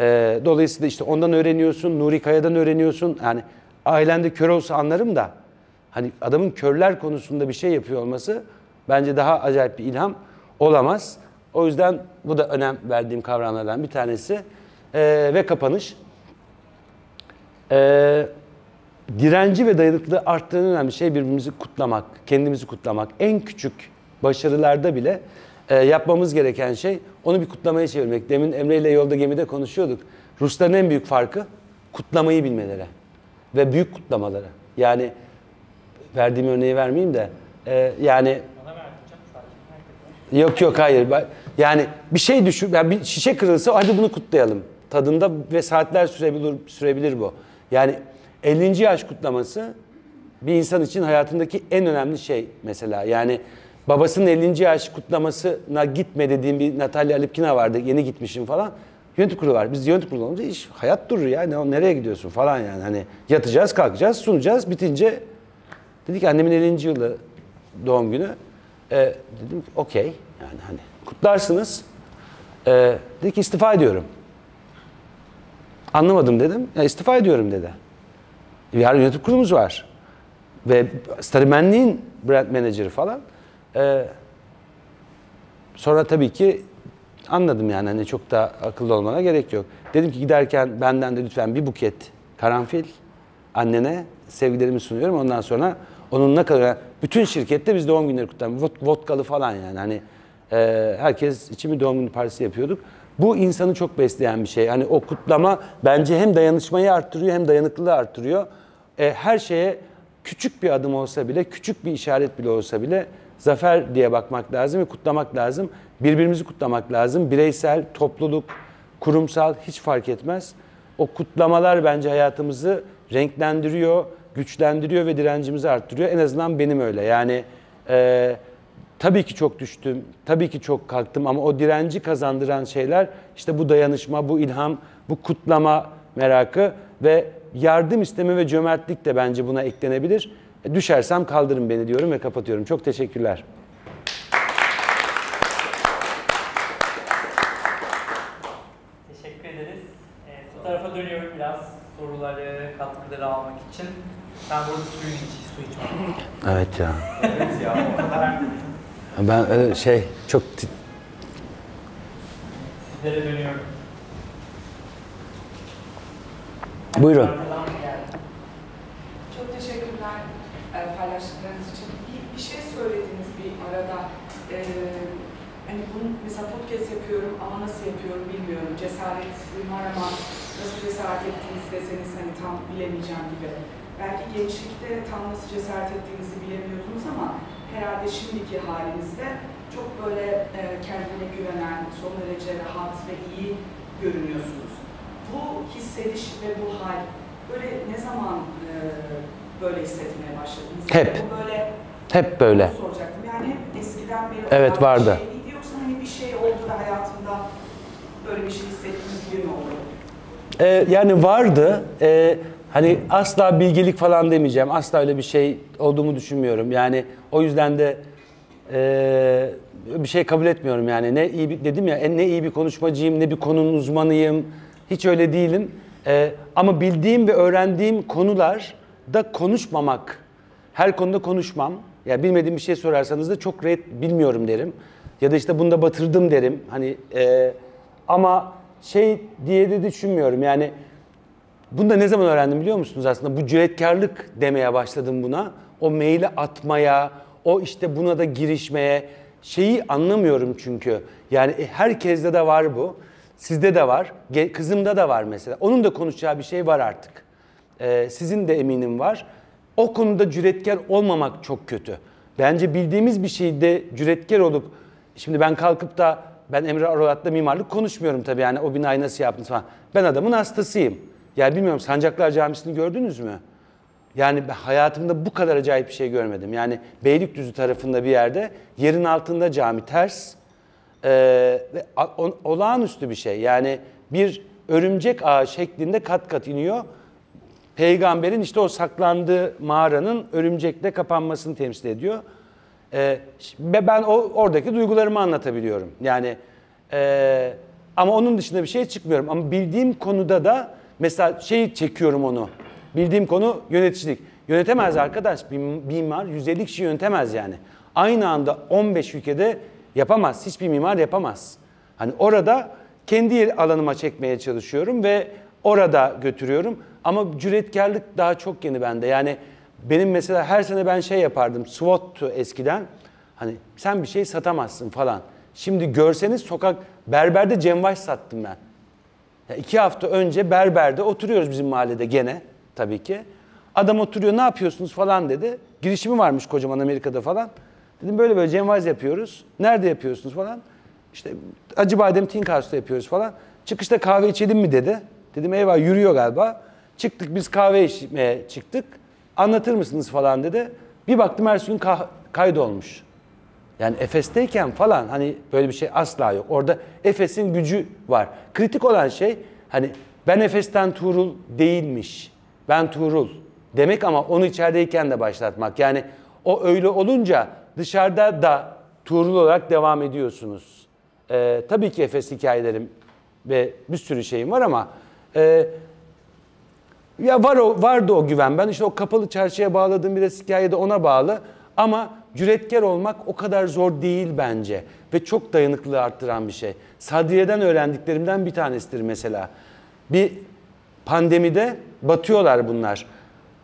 Ee, dolayısıyla işte ondan öğreniyorsun, Nuri Kaya'dan öğreniyorsun. Yani ailende kör olsa anlarım da hani adamın körler konusunda bir şey yapıyor olması bence daha acayip bir ilham olamaz. O yüzden bu da önem verdiğim kavramlardan bir tanesi. Ee, ve kapanış. Ee, direnci ve dayanıklılığı arttıran önemli şey birbirimizi kutlamak, kendimizi kutlamak. En küçük başarılarda bile e, yapmamız gereken şey onu bir kutlamaya çevirmek. Demin Emre ile yolda gemide konuşuyorduk. Rusların en büyük farkı kutlamayı bilmeleri ve büyük kutlamaları. Yani verdiğim örneği vermeyeyim de e, yani yok yok hayır yani bir şey düşür, yani bir şişe kırılsa hadi bunu kutlayalım tadında ve saatler sürebilir sürebilir bu. Yani ellinci yaş kutlaması bir insan için hayatındaki en önemli şey mesela. Yani babasının ellinci yaş kutlamasına gitme dediğim bir Natalya Alipkina vardı. Yeni gitmişim falan. Yönetim kurulu var. Biz yönetim kurulu olunca iş hayat durur ya. Ne, nereye gidiyorsun falan yani. Hani yatacağız, kalkacağız, sunacağız. Bitince dedik annemin ellinci yılı doğum günü. Ee, dedim ki okey. Yani hani kutlarsınız. Ee, dedi ki istifa ediyorum. Anlamadım dedim. Ya, istifa ediyorum dedi. Yarın yönetim kurulumuz var. Ve Starmenliğin brand manageri falan. Ee, sonra tabii ki anladım yani hani çok da akıllı olmana gerek yok. Dedim ki giderken benden de lütfen bir buket karanfil annene sevgilerimi sunuyorum. Ondan sonra onun ne kadar bütün şirkette biz doğum günleri kutlanıyoruz. Vodkalı falan yani hani e, herkes için bir doğum günü partisi yapıyorduk. Bu insanı çok besleyen bir şey. Hani o kutlama bence hem dayanışmayı arttırıyor hem dayanıklılığı arttırıyor. E, her şeye küçük bir adım olsa bile, küçük bir işaret bile olsa bile zafer diye bakmak lazım ve kutlamak lazım. Birbirimizi kutlamak lazım. Bireysel, topluluk, kurumsal hiç fark etmez. O kutlamalar bence hayatımızı renklendiriyor, güçlendiriyor ve direncimizi arttırıyor. En azından benim öyle. Yani e, tabii ki çok düştüm, tabii ki çok kalktım ama o direnci kazandıran şeyler işte bu dayanışma, bu ilham, bu kutlama merakı ve yardım isteme ve cömertlik de bence buna eklenebilir. Düşersem kaldırın beni diyorum ve kapatıyorum. Çok teşekkürler. Teşekkür ederiz. Ee, bu tarafa dönüyorum biraz soruları, katkıları almak için. Ben burada suyun içi, su içmem. Evet ya. Evet ya, o kadar. Ben öyle şey, çok... Sizlere dönüyorum. Buyurun. Çok teşekkürler. Paylaştıklarınız için bir, bir şey söylediniz bir arada. Ee, hani bunu mesela podcast yapıyorum ama nasıl yapıyorum bilmiyorum. Cesaret var ama nasıl cesaret ettiğiniz deseniz hani tam bilemeyeceğim gibi. Belki gençlikte tam nasıl cesaret ettiğinizi bilemiyordunuz ama herhalde şimdiki halinizde çok böyle e, kendine güvenen, son derece rahat ve iyi görünüyorsunuz. Bu hissediş ve bu hal Böyle ne zaman e, böyle hissetmeye başladınız? Hep. Yani böyle, hep böyle. Soracaktım. Yani hep eskiden beri evet, vardı. Bir şey miydi, yoksa hani bir şey oldu da hayatımda böyle bir şey hissettiğiniz gibi mi oldu? E, yani vardı. E, hani asla bilgelik falan demeyeceğim. Asla öyle bir şey olduğumu düşünmüyorum. Yani o yüzden de Ee, bir şey kabul etmiyorum yani. Ne iyi bir, dedim ya, ne iyi bir konuşmacıyım, ne bir konunun uzmanıyım. Hiç öyle değilim. Ee, ama bildiğim ve öğrendiğim konularda konuşmamak. Her konuda konuşmam. Ya yani bilmediğim bir şey sorarsanız da çok red bilmiyorum derim. Ya da işte bunu da batırdım derim. Hani e, ama şey diye de düşünmüyorum. Yani bunu da ne zaman öğrendim biliyor musunuz aslında? Bu cüretkarlık demeye başladım buna. O maili atmaya, o işte buna da girişmeye, şeyi anlamıyorum çünkü. Yani herkeste de var bu. Sizde de var. Kızımda da var mesela. Onun da konuşacağı bir şey var artık. Ee, sizin de eminim var. O konuda cüretkar olmamak çok kötü. Bence bildiğimiz bir şeyde cüretkar olup, şimdi ben kalkıp da, ben Emre Arolat'ta mimarlık konuşmuyorum tabii yani, o binayı nasıl yaptınız falan. Ben adamın hastasıyım. Yani bilmiyorum, Sancaklar Camisi'ni gördünüz mü? Yani hayatımda bu kadar acayip bir şey görmedim. Yani Beylikdüzü tarafında bir yerde, yerin altında cami, ters. Ee, olağanüstü bir şey. Yani bir örümcek ağı şeklinde kat kat iniyor. Peygamberin işte o saklandığı mağaranın örümcekle kapanmasını temsil ediyor. Ee, ben o, oradaki duygularımı anlatabiliyorum. Yani e, ama onun dışında bir şey çıkmıyorum. Ama bildiğim konuda da mesela şey çekiyorum onu. Bildiğim konu yöneticilik. Yönetemez arkadaş, bir mimar yüz elli kişi yönetemez yani. Aynı anda on beş ülkede yapamaz, hiçbir mimar yapamaz. Hani orada kendi alanıma çekmeye çalışıyorum ve orada götürüyorum. Ama cüretkarlık daha çok yeni bende. Yani benim mesela her sene ben şey yapardım, SWOT'tu eskiden. Hani sen bir şey satamazsın falan. Şimdi görseniz sokak, berberde Genwise sattım ben. Yani iki hafta önce berberde oturuyoruz bizim mahallede gene. Tabii ki. Adam oturuyor, ne yapıyorsunuz falan dedi. Girişimi varmış kocaman Amerika'da falan. Dedim böyle böyle Genwise yapıyoruz. Nerede yapıyorsunuz falan. İşte Acıbadem Think House'da yapıyoruz falan. Çıkışta kahve içelim mi dedi. Dedim eyvah, yürüyor galiba. Çıktık, biz kahve içmeye çıktık. Anlatır mısınız falan dedi. Bir baktım her gün kaydolmuş. Yani Efes'teyken falan hani böyle bir şey asla yok. Orada Efes'in gücü var. Kritik olan şey hani ben Efes'ten Tuğrul değilmiş. Ben Tuğrul demek ama onu içerideyken de başlatmak. Yani o öyle olunca dışarıda da Tuğrul olarak devam ediyorsunuz. Ee, tabii ki Efes hikayelerim ve bir sürü şeyim var ama e, ya var o, vardı o güven. Ben işte o Kapalı Çarşı'ya bağladığım biraz hikaye de ona bağlı. Ama cüretkar olmak o kadar zor değil bence. Ve çok dayanıklılığı arttıran bir şey. Sadriye'den öğrendiklerimden bir tanesidir mesela. Bir pandemide batıyorlar bunlar.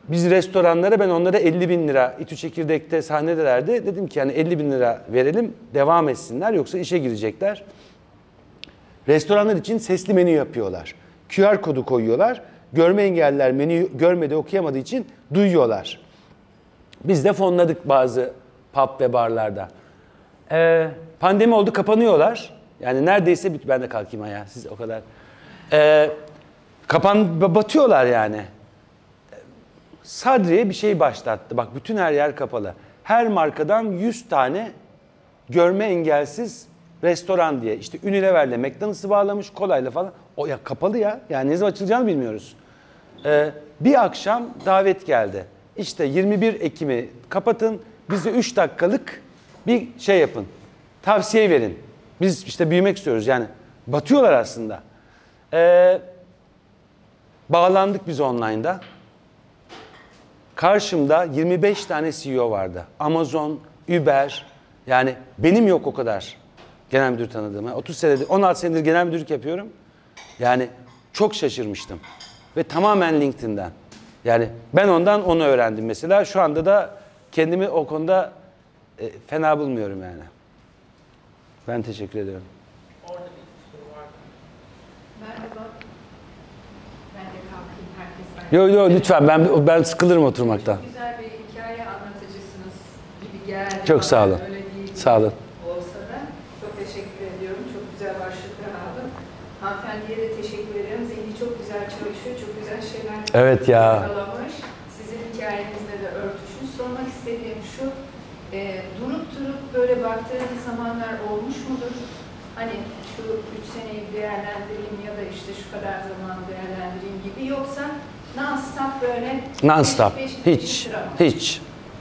Biz restoranlara, ben onlara elli bin lira, İTÜ Çekirdek'te sahnedelerdi. Dedim ki yani elli bin lira verelim, devam etsinler, yoksa işe girecekler. Restoranlar için sesli menü yapıyorlar. Q R kodu koyuyorlar. Görme engelliler menüyü görmedi, okuyamadığı için duyuyorlar. Biz de fonladık bazı pub ve barlarda. Ee, pandemi oldu, kapanıyorlar. Yani neredeyse bit, ben de kalkayım ayağa, siz o kadar. Ee, Kapan batıyorlar yani. Sadriye bir şey başlattı. Bak bütün her yer kapalı. Her markadan yüz tane görme engelsiz restoran diye. İşte Unilever'le McDonald's'ı bağlamış, kolayla falan. O ya kapalı ya. Yani ne zaman açılacağını bilmiyoruz. Ee, bir akşam davet geldi. İşte yirmi bir Ekim'i kapatın. Bize üç dakikalık bir şey yapın. Tavsiye verin. Biz işte büyümek istiyoruz yani. Batıyorlar aslında. Eee Bağlandık biz online'da. Karşımda yirmi beş tane C E O vardı. Amazon, Uber, yani benim yok o kadar genel müdür tanıdığım. Yani otuz senedir, on altı senedir genel müdürlük yapıyorum. Yani çok şaşırmıştım. Ve tamamen LinkedIn'den. Yani ben ondan onu öğrendim mesela. Şu anda da kendimi o konuda e, fena bulmuyorum yani. Ben teşekkür ediyorum. Orada bir soru var. Merhaba. Yok yok lütfen, ben ben sıkılırım oturmaktan. Çok güzel bir hikaye anlatıcısınız gibi geldi. Çok sağ olun. Sağ olun. Olsa da çok teşekkür ediyorum. Çok güzel başlıklar aldım. Hanımefendiye de teşekkür ederim. Zihni çok güzel çalışıyor. Çok güzel şeyler evet yakalamış. Sizin hikayenizle de örtüşmüş. Sormak istediğim şu, e, durup durup böyle baktığınız zamanlar olmuş mudur? Hani şu üç seneyi değerlendireyim ya da işte şu kadar zaman değerlendireyim gibi, yoksa non-stop böyle non-stop hiç hiç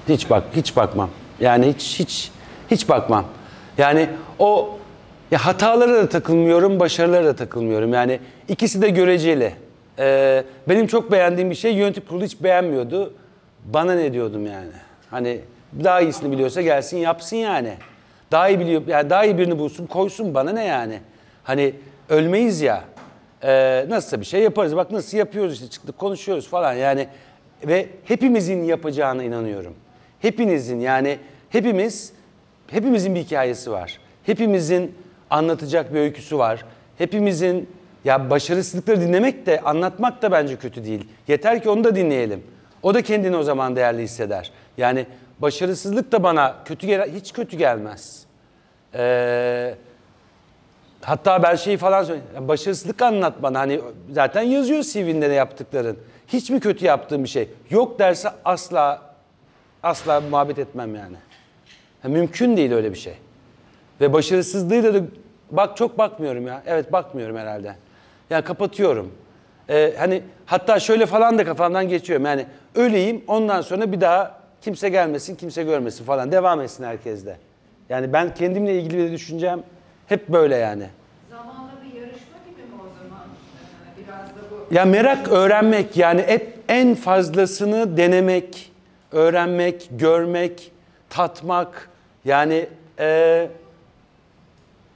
hiç bak hiç bakmam. Yani hiç hiç hiç bakmam. Yani o ya hatalara da takılmıyorum, başarılara da takılmıyorum. Yani ikisi de göreceli. Ee, benim çok beğendiğim bir şey, yönetim kurulu hiç beğenmiyordu. Bana ne diyordum yani? Hani daha iyisini biliyorsa gelsin yapsın yani. Daha iyi biliyor, yani daha iyi birini bulsun, koysun, bana ne yani? Hani ölmeyiz ya. E, nasılsa bir şey yaparız. Bak nasıl yapıyoruz işte, çıktık konuşuyoruz falan yani. Ve hepimizin yapacağına inanıyorum. Hepinizin yani hepimiz hepimizin bir hikayesi var. Hepimizin anlatacak bir öyküsü var. Hepimizin ya başarısızlıkları dinlemek de anlatmak da bence kötü değil. Yeter ki onu da dinleyelim. O da kendini o zaman değerli hisseder. Yani başarısızlık da bana kötü gel hiç kötü gelmez. Ee, hatta ben şeyi falan söyleyeyim. Başarısızlık anlat bana. Hani zaten yazıyor C V'nde ne yaptıkların. Hiç mi kötü yaptığım bir şey? Yok derse asla asla muhabbet etmem yani. Ya, mümkün değil öyle bir şey. Ve başarısızlığıyla da bak çok bakmıyorum ya. Evet bakmıyorum herhalde. Yani kapatıyorum. Ee, hani hatta şöyle falan da kafamdan geçiyorum. Yani öleyim, ondan sonra bir daha kimse gelmesin, kimse görmesin falan. Devam etsin herkes de. Yani ben kendimle ilgili bir düşüncem hep böyle yani. Zamanla bir yarışma gibi mi o zaman? Biraz da bu... Ya merak, öğrenmek yani, hep en fazlasını denemek, öğrenmek, görmek, tatmak. Yani e,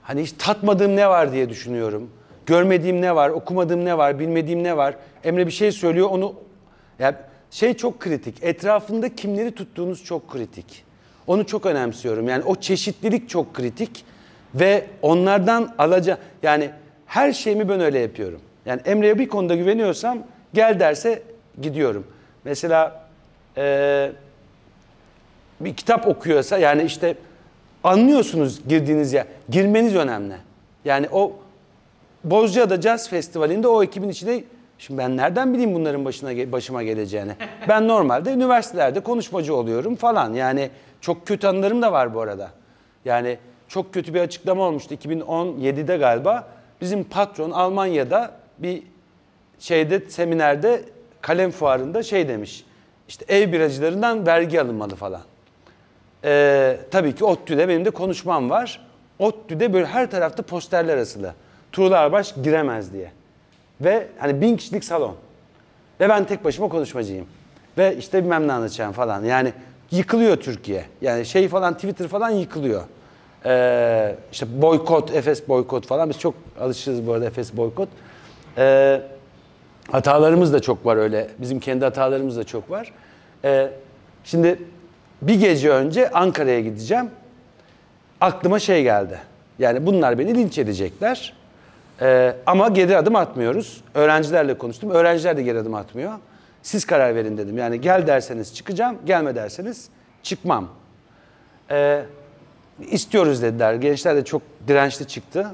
hani hiç tatmadığım ne var diye düşünüyorum. Görmediğim ne var, okumadığım ne var, bilmediğim ne var. Emre bir şey söylüyor, onu... Yani şey çok kritik, etrafında kimleri tuttuğunuz çok kritik. Onu çok önemsiyorum. Yani o çeşitlilik çok kritik. Ve onlardan alaca... Yani her şeyimi ben öyle yapıyorum. Yani Emre'ye bir konuda güveniyorsam, gel derse gidiyorum. Mesela ee, bir kitap okuyorsa, yani işte anlıyorsunuz girdiğiniz yer. Girmeniz önemli. Yani o... Bozcaada Jazz Festivali'nde o ekibin içinde, şimdi ben nereden bileyim bunların başına başıma geleceğini. Ben normalde üniversitelerde konuşmacı oluyorum falan. Yani çok kötü anılarım da var bu arada. Yani çok kötü bir açıklama olmuştu iki bin on yedi'de galiba. Bizim patron Almanya'da bir şeyde, seminerde, kalem fuarında şey demiş. İşte ev biracılarından vergi alınmalı falan. Ee, tabii ki ODTÜ'de benim de konuşmam var. ODTÜ'de böyle her tarafta posterler asılı. Tuğrul Arbaş giremez diye. Ve hani bin kişilik salon. Ve ben tek başıma konuşmacıyım. Ve işte bilmem ne anlatacağım falan. Yani yıkılıyor Türkiye. Yani şey falan, Twitter falan yıkılıyor. Ee, işte boykot, Efes boykot falan. Biz çok alışırız bu arada Efes boykot. Ee, hatalarımız da çok var öyle. Bizim kendi hatalarımız da çok var. Ee, şimdi bir gece önce Ankara'ya gideceğim. Aklıma şey geldi. Yani bunlar beni linç edecekler. Ee, ama geri adım atmıyoruz. Öğrencilerle konuştum. Öğrenciler de geri adım atmıyor. Siz karar verin dedim. Yani gel derseniz çıkacağım, gelme derseniz çıkmam. Ee, istiyoruz dediler. Gençler de çok dirençli çıktı.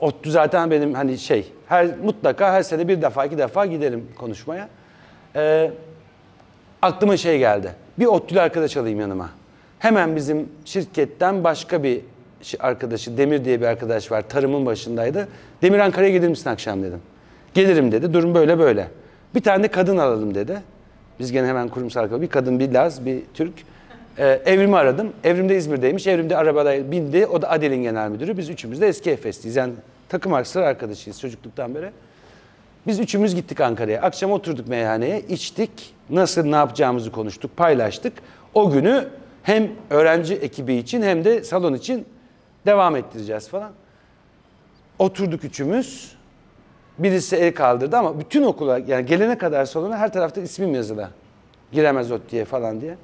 ODTÜ zaten benim hani şey, her mutlaka her sene bir defa iki defa gidelim konuşmaya. Ee, aklıma şey geldi. Bir ODTÜ'lü arkadaş alayım yanıma. Hemen bizim şirketten başka bir arkadaşı, Demir diye bir arkadaş var, tarımın başındaydı. Demir, Ankara'ya gelir misin akşam dedim. Gelirim dedi, durum böyle böyle. Bir tane de kadın alalım dedi. Biz gene hemen kurumsal, bir kadın, bir Laz, bir Türk. Ee, Evrim'i aradım. Evrim de İzmir'deymiş. Evrim de arabada bindi. O da Adel'in genel müdürü. Biz üçümüz de eski Efes'liyiz. Yani takım sıra arkadaşıyız çocukluktan beri. Biz üçümüz gittik Ankara'ya. Akşam oturduk meyhaneye, içtik. Nasıl, ne yapacağımızı konuştuk, paylaştık. O günü hem öğrenci ekibi için hem de salon için devam ettireceğiz falan. Oturduk üçümüz. Birisi el kaldırdı ama bütün okula, yani gelene kadar salona her tarafta ismim yazılı. Giremez ot diye falan diye.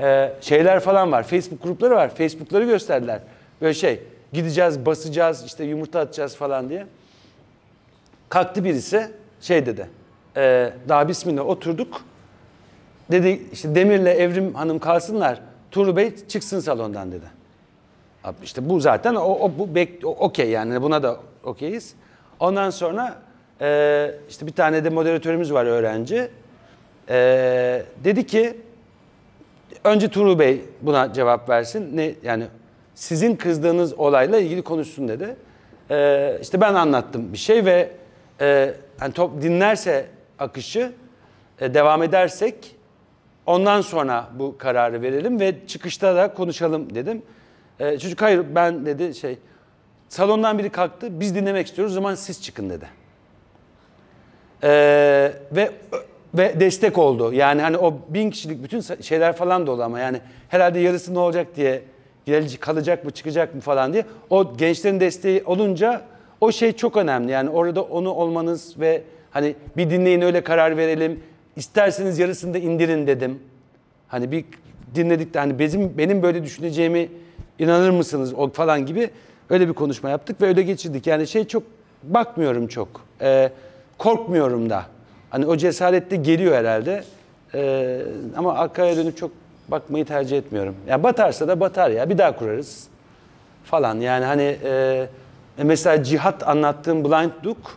Ee, şeyler falan var. Facebook grupları var. Facebook'ları gösterdiler. Böyle şey, gideceğiz, basacağız, işte yumurta atacağız falan diye. Kalktı birisi, şey dedi. E, daha bismillah oturduk. Dedi işte Demir'le Evrim Hanım kalsınlar. Tuğrul Bey çıksın salondan dedi. İşte bu zaten o, o bu okey yani, buna da okeyiz. Ondan sonra Ee, işte bir tane de moderatörümüz var, öğrenci. Ee, dedi ki önce Tuğrul Bey buna cevap versin. Ne yani sizin kızdığınız olayla ilgili konuşsun dedi. Ee, işte ben anlattım bir şey ve e, hani top dinlerse akışı e, devam edersek ondan sonra bu kararı verelim ve çıkışta da konuşalım dedim. Ee, çocuk hayır ben dedi şey salondan biri kalktı, biz dinlemek istiyoruz, o zaman siz çıkın dedi. Ee, ve ve destek oldu. Yani hani o bin kişilik bütün şeyler falan da oldu ama yani herhalde yarısı ne olacak diye, kalacak mı çıkacak mı falan diye. O gençlerin desteği olunca o şey çok önemli. Yani orada onu olmanız ve hani bir dinleyin öyle karar verelim. İsterseniz yarısını da indirin dedim. Hani bir dinledik de hani bizim, benim böyle düşüneceğimi inanır mısınız o falan gibi öyle bir konuşma yaptık ve öyle geçirdik. Yani şey çok bakmıyorum çok. Ee, korkmuyorum da. Hani o cesaret de geliyor herhalde. Ee, ama arkaya dönüp çok bakmayı tercih etmiyorum. Yani batarsa da batar ya. Bir daha kurarız falan. Yani hani e, mesela Cihat anlattığım Blind Duke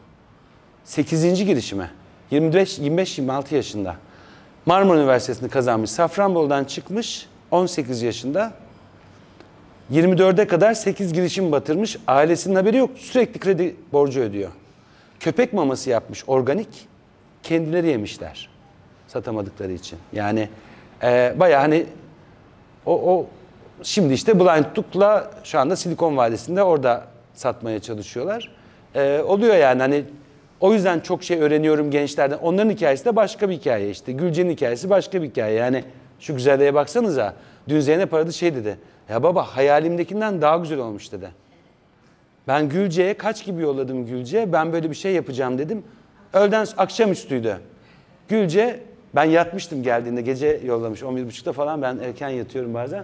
sekizinci girişime. yirmi beş yirmi beş yirmi altı yaşında. Marmara Üniversitesi'ni kazanmış. Safranbolu'dan çıkmış. on sekiz yaşında. yirmi dörde kadar sekiz girişim batırmış. Ailesinin haberi yok. Sürekli kredi borcu ödüyor. Köpek maması yapmış. Organik. Kendileri yemişler. Satamadıkları için. Yani e, bayağı hani o, o şimdi işte Blind Duke'la şu anda Silikon Vadisi'nde orada satmaya çalışıyorlar. E, oluyor yani hani o yüzden çok şey öğreniyorum gençlerden. Onların hikayesi de başka bir hikaye işte. Gülce'nin hikayesi başka bir hikaye. Yani şu güzelliğe baksanıza. Dün Zeynep aradı şey dedi. Ya baba hayalimdekinden daha güzel olmuş dedi. Ben Gülce'ye kaç gibi yolladım Gülce'ye. Ben böyle bir şey yapacağım dedim. Öğleden akşamüstüydü. Gülce, ben yatmıştım geldiğinde, gece yollamış on bir buçukta falan, ben erken yatıyorum bazen.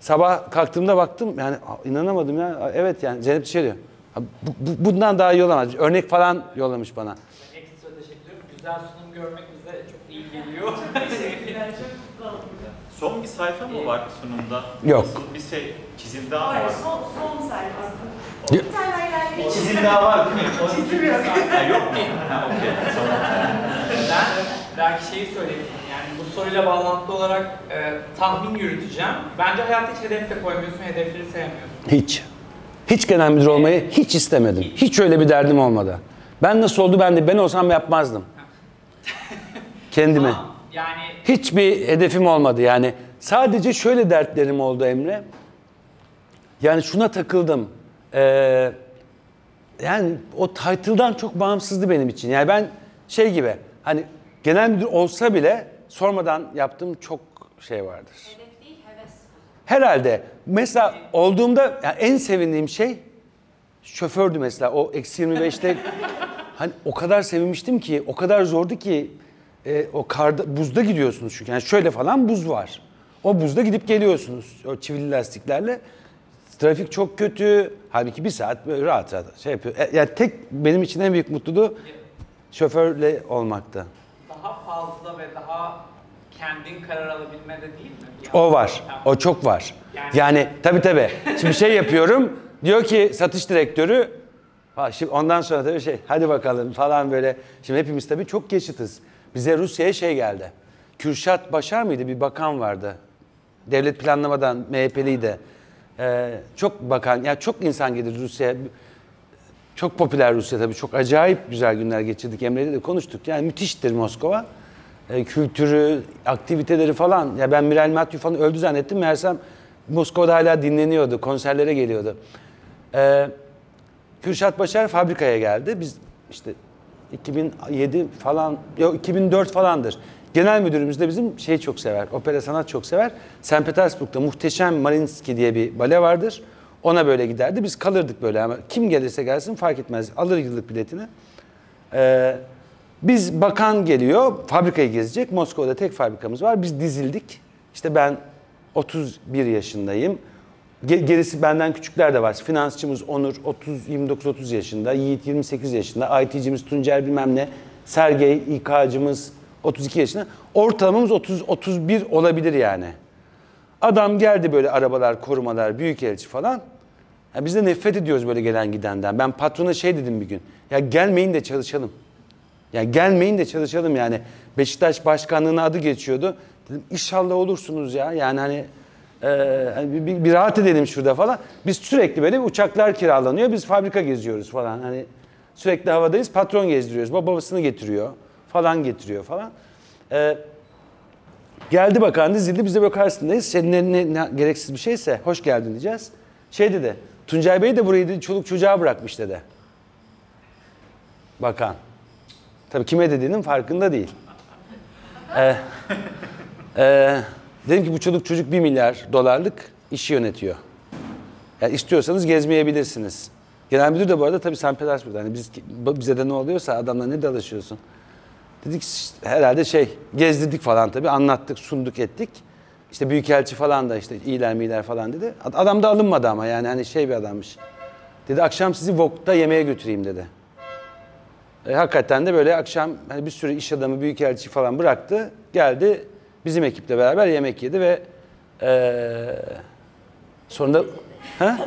Sabah kalktığımda baktım, yani inanamadım ya, evet yani Zeynep şey diyor, bu, bu, bundan daha iyi olamaz, örnek falan yollamış bana. Ben ekstra teşekkür ederim, güzel sunum görmek bize çok iyi geliyor. Son bir sayfa mı var sunumda? Yok. Nasıl bir şey, çizim daha var. Hayır, son, son sayfa. Bir tane ilerleyelim. Bir çizim daha var değil mi? Çizim yok. Yok mu? Ha, okey. Ben belki şeyi söyleyeyim. Yani bu soruyla bağlantılı olarak e, tahmin yürüteceğim. Bence hayatta hiç hedef de koymuyorsun, hedefleri sevmiyorsun. Hiç. Hiç genel müdür olmayı evet. hiç istemedim. Hiç. hiç öyle bir derdim olmadı. Ben nasıl oldu ben de, ben olsam yapmazdım. Kendime. Tamam. Yani... Hiçbir hedefim olmadı yani. Sadece şöyle dertlerim oldu Emre. Yani şuna takıldım. Ee, yani o title'dan çok bağımsızdı benim için. Yani ben şey gibi hani genel müdür olsa bile sormadan yaptığım çok şey vardır. Hedef değil, heves. Herhalde. Mesela olduğumda yani en sevindiğim şey şofördü mesela. O eksi yirmi beşte hani o kadar sevinmiştim ki, o kadar zordu ki e, o karda, buzda gidiyorsunuz çünkü. Yani şöyle falan buz var. O buzda gidip geliyorsunuz o çivili lastiklerle. Trafik çok kötü. Halbuki bir saat böyle rahat rahat şey yapıyor. Yani tek benim için en büyük mutluluğu şoförle olmakta. Daha fazla ve daha kendin karar alabilmede değil mi? Yani o var. O çok var. Yani, yani tabii tabii. Şimdi şey yapıyorum. Diyor ki satış direktörü şimdi ondan sonra tabii şey hadi bakalım falan böyle. Şimdi hepimiz tabii çok geçitiz. Bize Rusya'ya şey geldi. Kürşat Başar mıydı? Bir bakan vardı. Devlet planlamadan M H P'liydi. Ee, çok bakan, ya yani çok insan gelir Rusya'ya. Çok popüler Rusya tabii. Çok acayip güzel günler geçirdik. Emre'yle de konuştuk. Yani müthiştir Moskova. Ee, kültürü, aktiviteleri falan. Ya ben Mirel Mathieu falan öldü zannettim. Meğersem Moskova'da hala dinleniyordu. Konserlere geliyordu. Ee, Kürşat Başar fabrikaya geldi. Biz işte iki bin yedi falan, yok iki bin dört falandır. Genel müdürümüz de bizim şeyi çok sever, opera sanat çok sever. Saint Petersburg'da muhteşem Mariinski diye bir bale vardır. Ona böyle giderdi. Biz kalırdık böyle ama kim gelirse gelsin fark etmez. Alır yıllık biletini. Ee, biz bakan geliyor, fabrikayı gezecek. Moskova'da tek fabrikamız var. Biz dizildik. İşte ben otuz bir yaşındayım. Gerisi benden küçükler de var. Finansçımız Onur otuz yirmi dokuz otuz yaşında, Yiğit yirmi sekiz yaşında, I T'cimiz Tuncer bilmem ne, Sergey İK'cımız otuz iki yaşında. Ortalamamız otuz otuz bir olabilir yani. Adam geldi böyle arabalar, korumalar, büyükelçi falan. Ya biz de nefret ediyoruz böyle gelen gidenden. Ben patrona şey dedim bir gün. Ya gelmeyin de çalışalım. Ya gelmeyin de çalışalım yani. Beşiktaş başkanlığına adı geçiyordu. Dedim inşallah olursunuz ya. Yani hani e, bir, bir rahat edelim şurada falan. Biz sürekli böyle uçaklar kiralanıyor. Biz fabrika geziyoruz falan. Hani sürekli havadayız. Patron gezdiriyoruz. Babasını getiriyor falan getiriyor falan. E, geldi bakandı zildi. Biz de böyle karşısındayız. Şey, ne, ne, ne gereksiz bir şeyse hoş geldin diyeceğiz. Şey dedi. Tuncay Bey de burayı çoluk çocuğa bırakmış dedi. Bakan. Tabii kime dediğinin farkında değil. Ee, e, dedim ki bu çoluk çocuk bir milyar dolarlık işi yönetiyor. Yani istiyorsanız gezmeyebilirsiniz. Genel müdür de bu arada tabii Saint Petersburg'da. Hani biz, bize de ne oluyorsa adamla ne dalaşıyorsun. Dedik herhalde şey gezdirdik falan tabii anlattık sunduk ettik. İşte büyükelçi falan da işte iyiler miyiler falan dedi. Adam da alınmadı ama yani hani şey bir adammış. Dedi akşam sizi Vok'ta yemeğe götüreyim dedi. E, hakikaten de böyle akşam hani bir sürü iş adamı büyükelçi falan bıraktı. Geldi bizim ekiple beraber yemek yedi ve ee, sonunda... Ha?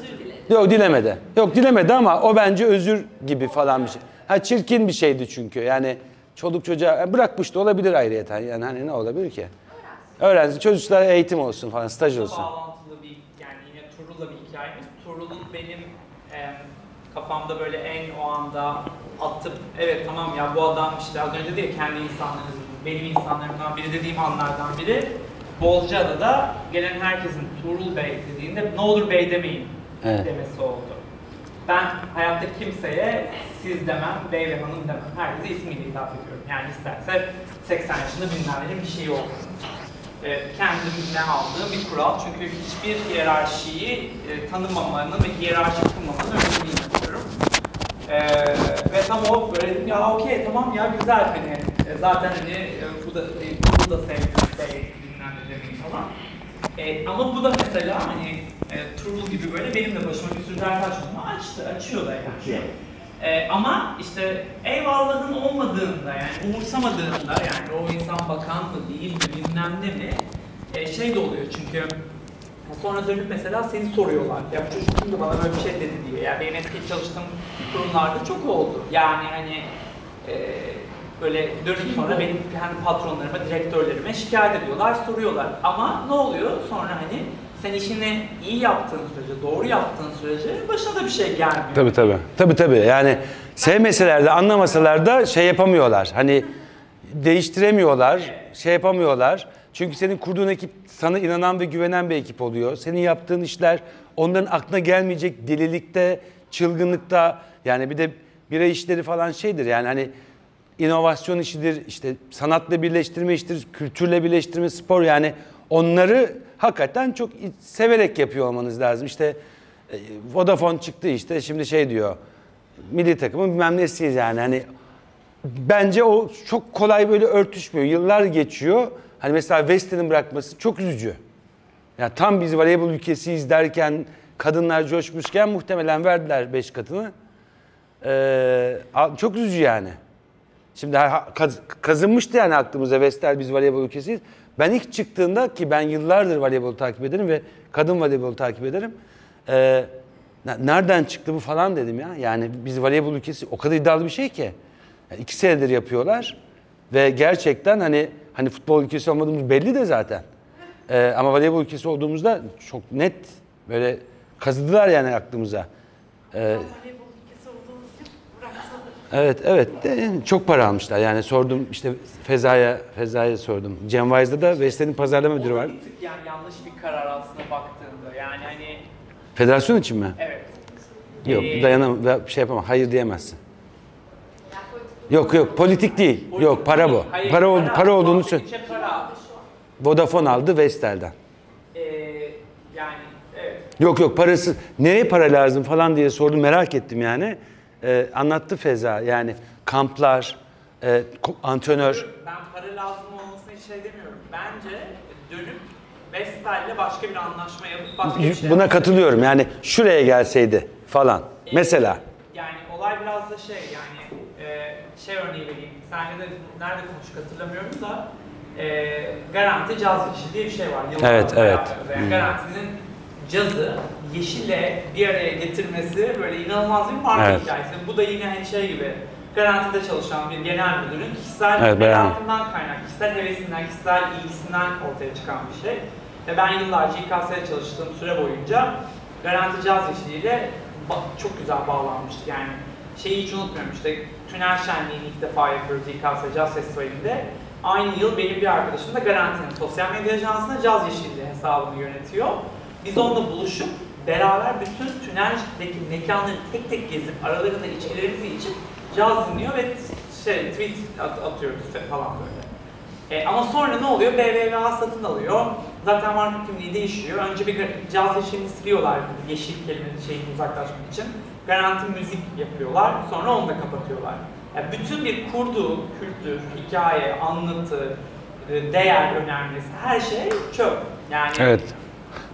Özür diledi. Yok dilemedi. Yok dilemedi ama o bence özür gibi falan bir şey. Ha çirkin bir şeydi çünkü yani çoluk çocuğa bırakmış da olabilir ayrıyeten yani hani ne olabilir ki? Öğrenci çocuklara eğitim olsun falan, staj olsun. Bağlantılı bir, yani yine Tuğrul'la bir hikayemiz. Tuğrul'un benim e, kafamda böyle en o anda atıp, evet tamam ya bu adam işte az önce diye kendi insanlarımız, benim insanlarımdan biri dediğim anlardan biri. Bozcaada'da gelen herkesin Tuğrul Bey dediğinde ne olur bey demeyin evet. demesi oldu. Ben hayatta kimseye siz demem, bey ve hanım demem. Herkese ismiyle hitap ediyorum. Yani isterse seksen yaşında bilmem bir şey olsun. Kendimle aldığım bir kural çünkü hiçbir hiyerarşiyi e, tanımamanın ve hiyerarşi kurmamanın önemli biliyorum. E, ve tam o böyle dedim ya okey tamam ya güzel hani e, zaten hani e, bu da e, bu da sevdiğim dinlendirmeyi falan. E, ama bu da mesela hani e, Tuğrul gibi böyle benim de başıma bir sürü dert açtığımı açtı, açıyor da yani. E, ama işte eyvallahın olmadığında yani umursamadığında yani o insan bakan mı değil mi bilmem ne mi e, şey de oluyor çünkü sonra dönüp mesela seni soruyorlar ya bu çocuk kimdi bana böyle bir şey dedi diye yani benim eski çalıştığım kurumlarda çok oldu yani hani e, böyle dönüp sonra benim yani patronlarıma direktörlerime şikayet ediyorlar soruyorlar ama ne oluyor sonra hani sen işini iyi yaptığın sürece, doğru yaptığın sürece başına da bir şey gelmiyor. Tabii tabii. Tabii tabii. Yani sevmeseler de anlamasalar da şey yapamıyorlar. Hani değiştiremiyorlar, şey yapamıyorlar. Çünkü senin kurduğun ekip sana inanan ve güvenen bir ekip oluyor. Senin yaptığın işler onların aklına gelmeyecek delilikte, çılgınlıkta yani bir de bira işleri falan şeydir yani hani inovasyon işidir, işte sanatla birleştirme işidir, kültürle birleştirme, spor yani onları hakikaten çok severek yapıyor olmanız lazım. İşte Vodafone çıktı işte şimdi şey diyor. Milli takımın bilmem nesiyiz yani. Hani bence o çok kolay böyle örtüşmüyor. Yıllar geçiyor. Hani mesela Weston'ın bırakması çok üzücü. Yani tam biz voleybol ülkesiyiz derken kadınlar coşmuşken muhtemelen verdiler beş katını. Ee, çok üzücü yani. Şimdi kazınmıştı yani aklımıza Weston biz voleybol ülkesiyiz. Ben ilk çıktığında ki ben yıllardır voleybolu takip ederim ve kadın voleybolu takip ederim. Ee, nereden çıktı bu falan dedim ya. Yani biz voleybol ülkesi o kadar iddialı bir şey ki. Yani iki senedir yapıyorlar ve gerçekten hani hani futbol ülkesi olmadığımız belli de zaten. Ee, ama voleybol ülkesi olduğumuzda çok net böyle kazıdılar yani aklımıza. Ee, voleybol ülkesi olduğumuz için bıraksalar. Evet evet de, çok para almışlar yani sordum işte. Feza'ya Feza'ya sordum. Genwise'da da Vestel'in pazarlama müdürü var. Yani yanlış bir karar aslında baktığında. Yani hani federasyon için mi? Evet. Yok, ee... dayanamam. Şey yapamam. Hayır diyemezsin. Yok yok, politik değil. Politik yok, para bu. Hayır, para oldu, para, para olduğunu söyle. Vodafone aldı Vestel'den. Ee, yani evet. Yok yok, parası nereye para lazım falan diye sordum. Merak ettim yani. Ee, anlattı Feza. Yani kamplar E, antrenör. Ben para lazım olmasını hiç şey demiyorum. Bence dönüp Vestel'le başka bir anlaşma yapıp başka bir şey. Buna katılıyorum. Yani şuraya gelseydi falan. E, Mesela. Yani olay biraz da şey yani e, şey örneği vereyim. Senle de nerede konuştuk hatırlamıyorum da e, garanti caz kişi diye bir şey var. Yıllardır evet evet. Yani hmm. Garantinin cazı, yeşille bir araya getirmesi böyle inanılmaz bir marka evet. hikayesi. Bu da yine hani şey gibi, garantide çalışan bir genel müdürün kişisel evet, merakından kaynak, kişisel hevesinden, kişisel ilgisinden ortaya çıkan bir şey. Ve ben yıllarca İKS'de çalıştığım süre boyunca garanti caz yeşiliyle çok güzel bağlanmıştık. Yani şeyi hiç unutmuyorum, işte Tünel Şenliği'ni ilk defa yapıyoruz İKS Caz Festivali'nde. Aynı yıl benim bir arkadaşım da Garanti'nin sosyal medya ajansına Caz Yeşilli hesabını yönetiyor. Biz onunla buluşup beraber bütün Tünel'deki mekanları tek tek gezip aralarında içkilerimizi içip caz dinliyor ve şey, tweet atıyoruz falan böyle. E, ama sonra ne oluyor? B B V A satın alıyor. Zaten marka kimliği değişiyor. Önce bir Caz Yeşilini siliyorlar, yeşil kelimenin şeyini uzaklaşmak için. Garanti müzik yapıyorlar, sonra onu da kapatıyorlar. Yani bütün bir kurduğu kültür, hikaye, anlatı, değer önermesi, her şey çöp. Yani... Evet.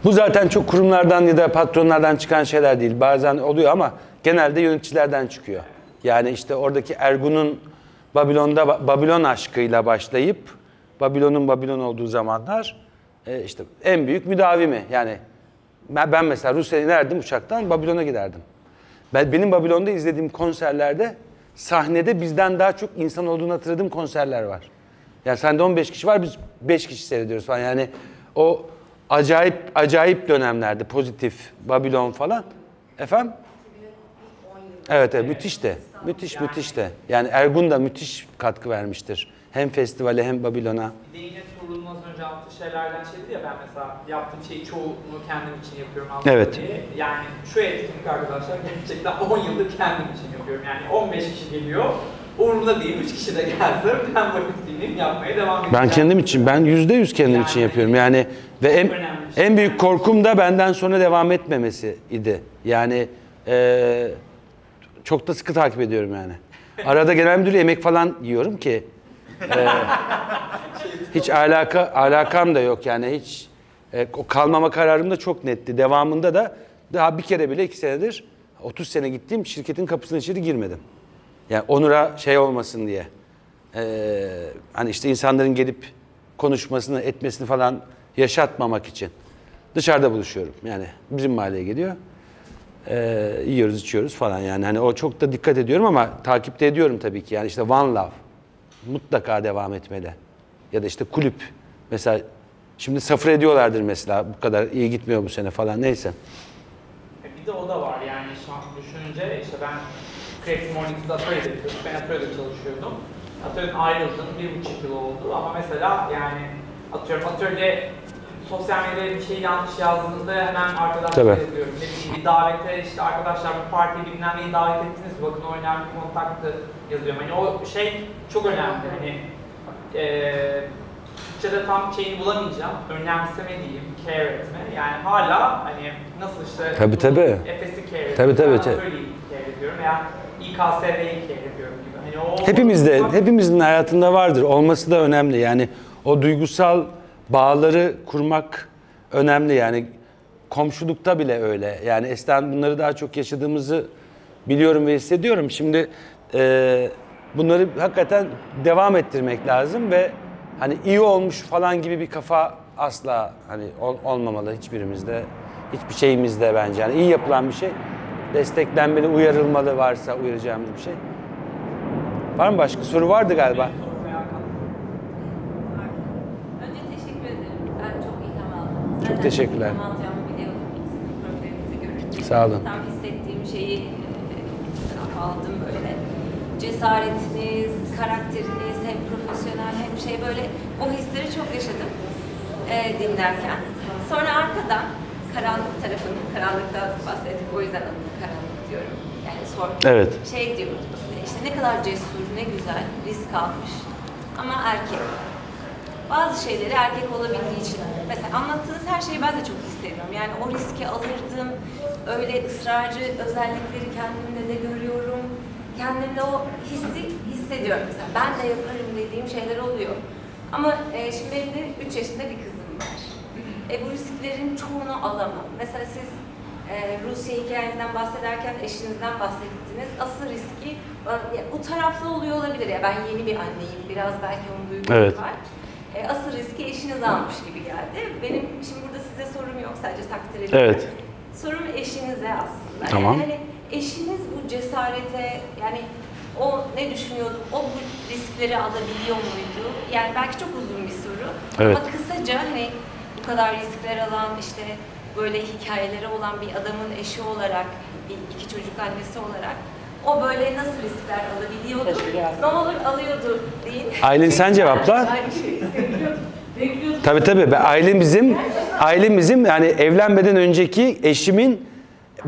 Bu zaten çok kurumlardan ya da patronlardan çıkan şeyler değil. Bazen oluyor ama genelde yöneticilerden çıkıyor. Yani işte oradaki Ergun'un Babilon'da Babilon aşkıyla başlayıp Babilon'un Babilon olduğu zamanlar işte en büyük müdavimi. Yani ben mesela Rusya'ya inerdim uçaktan, Babilon'a giderdim. Ben, benim Babilon'da izlediğim konserlerde sahnede bizden daha çok insan olduğunu hatırladığım konserler var. Yani sahnede on beş kişi var, biz beş kişi seyrediyoruz falan. Yani o acayip acayip dönemlerde pozitif Babilon falan. Efendim? Evet, evet müthişti. Müthiş, müthişti. Yani Ergun da müthiş katkı vermiştir. Hem festivale hem Babilon'a. Bir de yine Tuğrul'un az önce yaptığı şeylerden şeydi ya, ben mesela yaptığım şeyi çoğunu kendim için yapıyorum aslında evet. diye. Yani şu etkinlik arkadaşlar gerçekten on yıldır kendim için yapıyorum. Yani on beş kişi geliyor, umurumda değil, üç kişi de gelse ben vakit dinleyip yapmaya devam edeceğim. Ben kendim için, ben yüzde yüz kendim yani, için yapıyorum. Yani ve en, şey. en büyük korkum da benden sonra devam etmemesi idi. Yani e, çok da sıkı takip ediyorum yani. Arada genel müdür yemek falan yiyorum ki Ee, hiç alaka alakam da yok yani hiç e, kalmama kararım da çok netti. Devamında da daha bir kere bile iki senedir otuz sene gittiğim şirketin kapısına içeri girmedim. Yani onura şey olmasın diye. Ee, hani işte insanların gelip konuşmasını etmesini falan yaşatmamak için. Dışarıda buluşuyorum yani bizim mahalleye geliyor. Ee, yiyoruz içiyoruz falan yani hani o çok da dikkat ediyorum ama takipte ediyorum tabii ki yani işte One Love. Mutlaka devam etmeli. Ya da işte kulüp. Mesela şimdi sıfır ediyorlardır mesela. Bu kadar iyi gitmiyor bu sene falan. Neyse. Bir de o da var yani şu an düşününce. İşte ben Creative Mornings'da atölyede yapıyordum. Ben atölyede çalışıyordum. Atölyeden ayrıldım. Bir buçuk yıl oldu. Ama mesela yani atıyorum atölye sosyal medyada bir şey yanlış yazdığınızda hemen arkadaşlar ediyorum. Bir davete işte arkadaşlar bu partiye bilmem neyi davet ettiniz. Bakın o önemli bir kontaktı yazıyorum. Hani o şey çok önemli. Hani eee Türkçe'de tam şeyini bulamayacağım. Önemseme diyeyim, care etme. Yani hala hani nasıl işte tabii tabii. Efes'i care ediyorum. Tabii tabii. Tabii. Care ediyorum veya İKSV'yi care ediyorum gibi. Hani o hepimizde, o... hepimizin hayatında vardır. Olması da önemli. Yani o duygusal bağları kurmak önemli yani komşulukta bile öyle yani eskiden bunları daha çok yaşadığımızı biliyorum ve hissediyorum. Şimdi e, bunları hakikaten devam ettirmek lazım ve hani iyi olmuş falan gibi bir kafa asla hani ol, olmamalı hiçbirimizde, hiçbir şeyimizde bence. Yani iyi yapılan bir şey desteklenmeli, uyarılmalı varsa uyaracağımız bir şey. Var mı başka soru vardı galiba? Çok teşekkürler. Sağ olun. Tam hissettiğim şeyi aldım böyle. Cesaretiniz, karakteriniz hem profesyonel hem şey böyle o hisleri çok yaşadım e, dinlerken. Sonra arkadan karanlık tarafını, karanlıktan bahsettik o yüzden karanlık diyorum. Yani sor. Evet. Şey diyorum işte ne kadar cesur, ne güzel, risk almış ama erkek. Bazı şeyleri erkek olabildiği için, mesela anlattığınız her şeyi ben de çok hissediyorum. Yani o riski alırdım, öyle ısrarcı özellikleri kendimde de görüyorum. Kendimde o hissi hissediyorum mesela. Ben de yaparım dediğim şeyler oluyor. Ama e, şimdi benim de üç yaşında bir kızım var. E, bu risklerin çoğunu alamam. Mesela siz e, Rusya hikayenizden bahsederken eşinizden bahsettiniz. Asıl riski, bu taraflı oluyor olabilir. Ya ben yeni bir anneyim, biraz belki onun duyguları evet. var. e, asıl riski eşiniz almış gibi geldi. Benim şimdi burada size sorum yok, sadece takdir ediyorum. Evet. Sorum eşinize aslında. Tamam. Yani eşiniz bu cesarete, yani o ne düşünüyordu, o bu riskleri alabiliyor muydu? Yani belki çok uzun bir soru. Evet. Ama kısaca hani bu kadar riskler alan, işte böyle hikayeleri olan bir adamın eşi olarak, iki çocuk annesi olarak o böyle nasıl riskler alabiliyordu? Ne olur alıyordu deyin. Aylin sen cevapla. Tabii tabii. Aylin bizim, Aylin bizim yani evlenmeden önceki eşimin,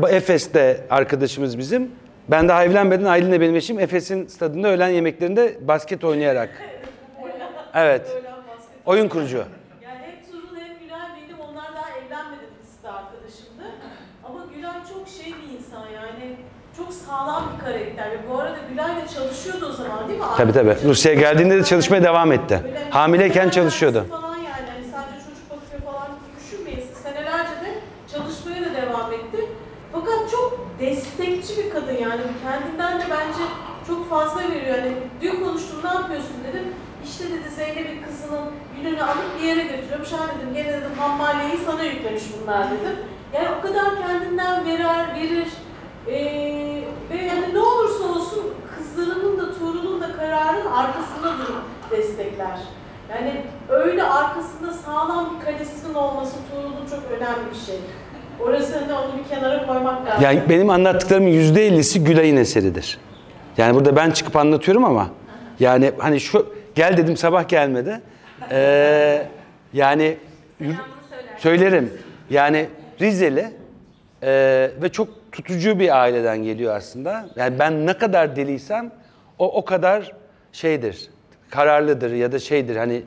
Efes'te arkadaşımız bizim. Ben daha evlenmeden Aylin'le benim eşim Efes'in stadında öğlen yemeklerinde basket oynayarak. Evet. Oyun kurucu. Sağlam bir karakter. Bu arada Gülay'la çalışıyordu o zaman değil mi? Tabii tabii. Rusya'ya geldiğinde de çalışmaya devam etti. Öyle hamileyken çalışıyordu. Falan yani. Yani sadece çocuk bakıyor falan düşünmeyesin. Senelerce de çalışmaya da devam etti. Fakat çok destekçi bir kadın yani. Kendinden de bence çok fazla veriyor. Yani dün konuştum, ne yapıyorsun dedim. İşte dedi Zeynep'in kızının gününü alıp bir yere götürüyormuş. Ha dedim, gene dedim hammaleyi sana yüklemiş bunlar dedim. Yani o kadar kendinden verer, verir. Ee, Ve yani ne olursa olsun kızlarının da Tuğrul'un da kararının arkasında durup destekler. Yani öyle arkasında sağlam bir kalesinin olması Tuğrul'un çok önemli bir şey. Orasını da onu bir kenara koymak lazım. Yani benim anlattıklarımın yüzde ellisi Gülay'ın eseridir. Yani burada ben çıkıp anlatıyorum ama yani hani şu gel dedim sabah gelmedi. Ee, yani söylerim. Yani Rizeli e, ve çok tutucu bir aileden geliyor aslında. Yani ben ne kadar deliysem o o kadar şeydir, kararlıdır ya da şeydir hani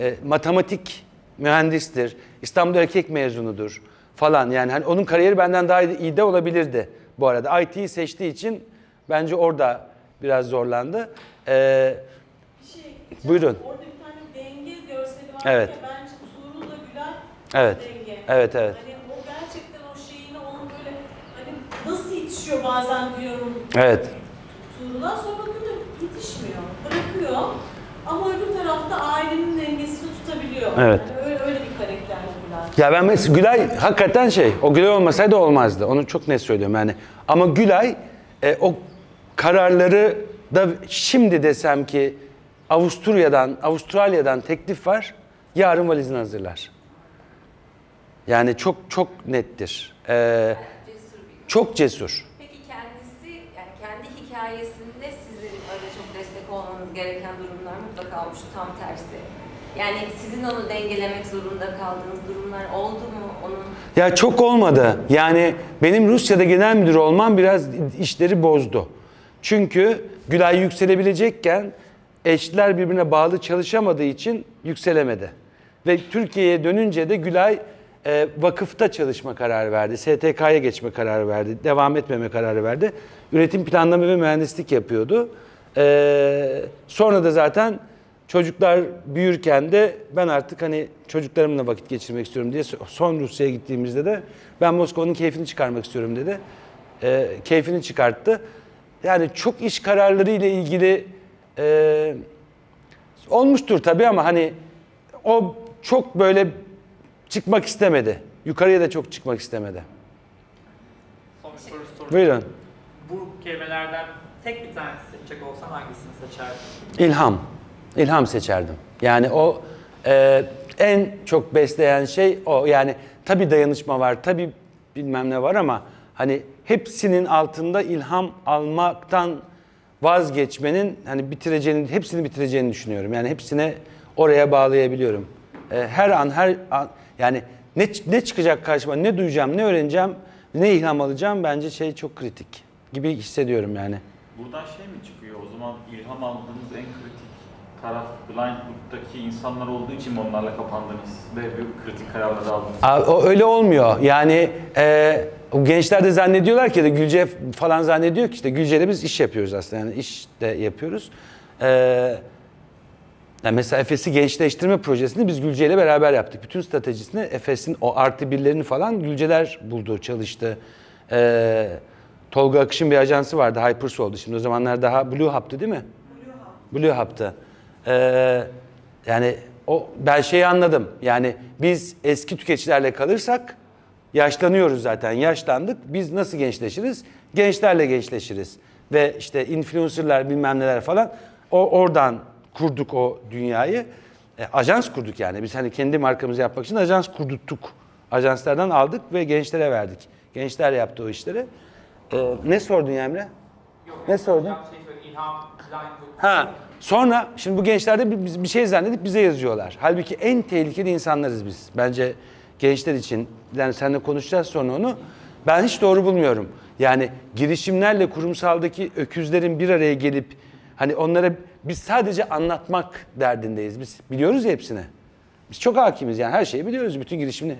e, matematik mühendistir, İstanbul erkek mezunudur falan. Yani hani onun kariyeri benden daha iyi de olabilirdi bu arada. I T'yi seçtiği için bence orada biraz zorlandı. Ee, bir şey, buyurun. Orada bir tane denge görseli var. Evet. Ya, bence Tuğrul'la Gülen evet. Denge. Evet, evet. Hani yetişiyor bazen diyorum. Evet. Tuğrul'dan sonra bakınca yetişmiyor. Bırakıyor. Ama öbür tarafta ailenin dengesini tutabiliyor. Evet. Yani öyle, öyle bir karakter Gülay. Ya ben mesela Gülay hakikaten şey, o Gülay olmasaydı olmazdı. Onu çok net söylüyorum yani. Ama Gülay e, o kararları da şimdi desem ki Avusturya'dan, Avustralya'dan teklif var. Yarın valizini hazırlar. Yani çok çok nettir. Eee Çok cesur. Peki kendisi, yani kendi hikayesinde sizin öyle çok destek olmanız gereken durumlar mutlaka olmuştu, tam tersi. Yani sizin onu dengelemek zorunda kaldığınız durumlar oldu mu onun? Ya çok olmadı. Yani benim Rusya'da genel müdür olmam biraz işleri bozdu. Çünkü Gülay yükselebilecekken eşler birbirine bağlı çalışamadığı için yükselemedi. Ve Türkiye'ye dönünce de Gülay vakıfta çalışma kararı verdi, S T K'ya geçme kararı verdi, devam etmeme kararı verdi. Üretim planlama ve mühendislik yapıyordu. Ee, sonra da zaten çocuklar büyürken de ben artık hani çocuklarımla vakit geçirmek istiyorum diye son Rusya'ya gittiğimizde de ben Moskova'nın keyfini çıkarmak istiyorum dedi. Ee, keyfini çıkarttı. Yani çok iş kararları ile ilgili e, olmuştur tabii ama hani o çok böyle çıkmak istemedi. Yukarıya da çok çıkmak istemedi. Son bir soru sorayım. Buyurun. Bu kelimelerden tek bir tanesini seçecek olsan hangisini seçerdin? İlham. İlham seçerdim. Yani o e, en çok besleyen şey o. Yani tabii dayanışma var, tabii bilmem ne var ama hani hepsinin altında ilham almaktan vazgeçmenin hani bitireceğini, hepsini bitireceğini düşünüyorum. Yani hepsine oraya bağlayabiliyorum. E, her an, her an yani ne, ne çıkacak karşıma, ne duyacağım, ne öğreneceğim, ne ilham alacağım bence şey çok kritik gibi hissediyorum yani. Buradan şey mi çıkıyor o zaman ilham aldığınız en kritik taraf Blind Duke'daki insanlar olduğu için mi onlarla kapandınız ve büyük kritik kararları aldınız? Aa, o öyle olmuyor yani e, o gençler de zannediyorlar ki de Gülce falan zannediyor ki işte Gülce'yle biz iş yapıyoruz aslında yani iş de yapıyoruz. E, Yani mesela Efes'i gençleştirme projesini biz Gülce ile beraber yaptık. Bütün stratejisini Efes'in o artı birlerini falan Gülceler buldu, çalıştı. Ee, Tolga Akış'ın bir ajansı vardı, Hypers oldu. Şimdi o zamanlar daha Blue Hub'tı değil mi? Blue Hub. Blue Hub'tı. Ee, yani O, ben şeyi anladım. Yani biz eski tüketicilerle kalırsak yaşlanıyoruz zaten. Yaşlandık. Biz nasıl gençleşiriz? Gençlerle gençleşiriz. Ve işte influencerlar bilmem neler falan. O, oradan kurduk o dünyayı. E, ajans kurduk yani. Biz hani kendi markamızı yapmak için ajans kurduttuk. Ajanslardan aldık ve gençlere verdik. Gençler yaptı o işleri. E, ne sordun ya Emre? Yok, ne sordun? Şey, ilham, ha. Sonra şimdi bu gençlerde bir, bir şey zannedip bize yazıyorlar. Halbuki en tehlikeli insanlarız biz. Bence gençler için. Yani seninle konuşacağız sonra onu. Ben hiç doğru bulmuyorum. Yani girişimlerle kurumsaldaki öküzlerin bir araya gelip hani onlara biz sadece anlatmak derdindeyiz. Biz biliyoruz ya hepsini. Biz çok hakimiz yani her şeyi biliyoruz. Bütün girişimini.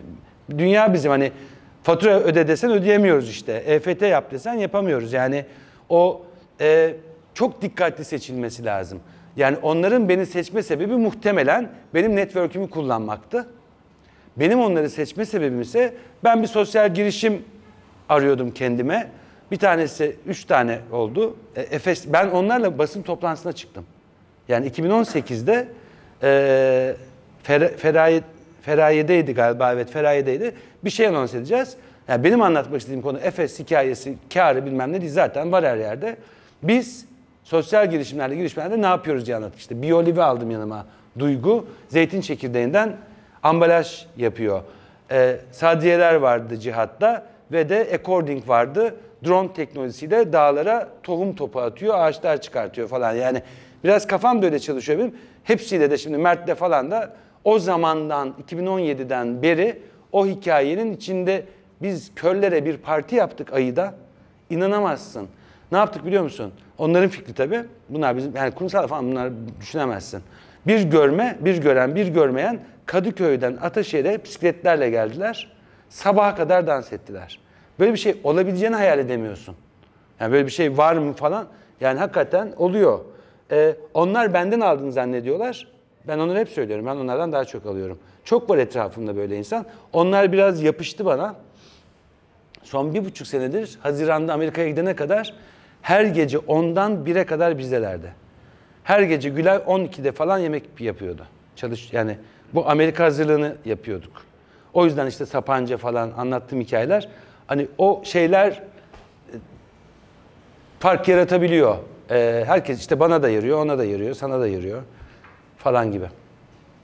Dünya bizim hani fatura öde desen ödeyemiyoruz işte. E F T yap desen yapamıyoruz. Yani o e, çok dikkatli seçilmesi lazım. Yani onların beni seçme sebebi muhtemelen benim network'ümü kullanmaktı. Benim onları seçme sebebim ise ben bir sosyal girişim arıyordum kendime. Bir tanesi üç tane oldu. E, Efes, ben onlarla basın toplantısına çıktım. Yani iki bin on sekizde e, fer, feray, Feraye'deydi galiba, evet Feraye'deydi. Bir şey anons edeceğiz. Yani benim anlatmak istediğim konu Efes hikayesi, kârı bilmem ne değil. Zaten var her yerde. Biz sosyal girişimlerle girişimlerde ne yapıyoruz diye anlattık. İşte biyolivi aldım yanıma. Duygu, zeytin çekirdeğinden ambalaj yapıyor. E, sadiyeler vardı Cihat'ta. Ve de according vardı. Drone teknolojisiyle dağlara tohum topu atıyor, ağaçlar çıkartıyor falan. Yani biraz kafam böyle çalışıyor benim. Hepsiyle de şimdi Mert'le falan da o zamandan iki bin on yediden beri o hikayenin içinde biz köllere bir parti yaptık ayıda. İnanamazsın. Ne yaptık biliyor musun? Onların fikri tabii. Bunlar bizim yani kurumsal falan bunlar düşünemezsin. Bir görme, bir gören, bir görmeyen Kadıköy'den Ataşehir'e bisikletlerle geldiler. Sabaha kadar dans ettiler. Böyle bir şey olabileceğini hayal edemiyorsun. Yani böyle bir şey var mı falan. Yani hakikaten oluyor. Ee, onlar benden aldığını zannediyorlar. Ben onları hep söylüyorum. Ben onlardan daha çok alıyorum. Çok var etrafımda böyle insan. Onlar biraz yapıştı bana. Son bir buçuk senedir Haziran'da Amerika'ya gidene kadar her gece ondan bire kadar bizdelerdi. Her gece Gülay on ikide falan yemek yapıyordu. Çalış, yani bu Amerika hazırlığını yapıyorduk. O yüzden işte Sapanca falan anlattığım hikayeler hani o şeyler fark yaratabiliyor. Ee, herkes işte bana da yarıyor, ona da yarıyor, sana da yarıyor falan gibi.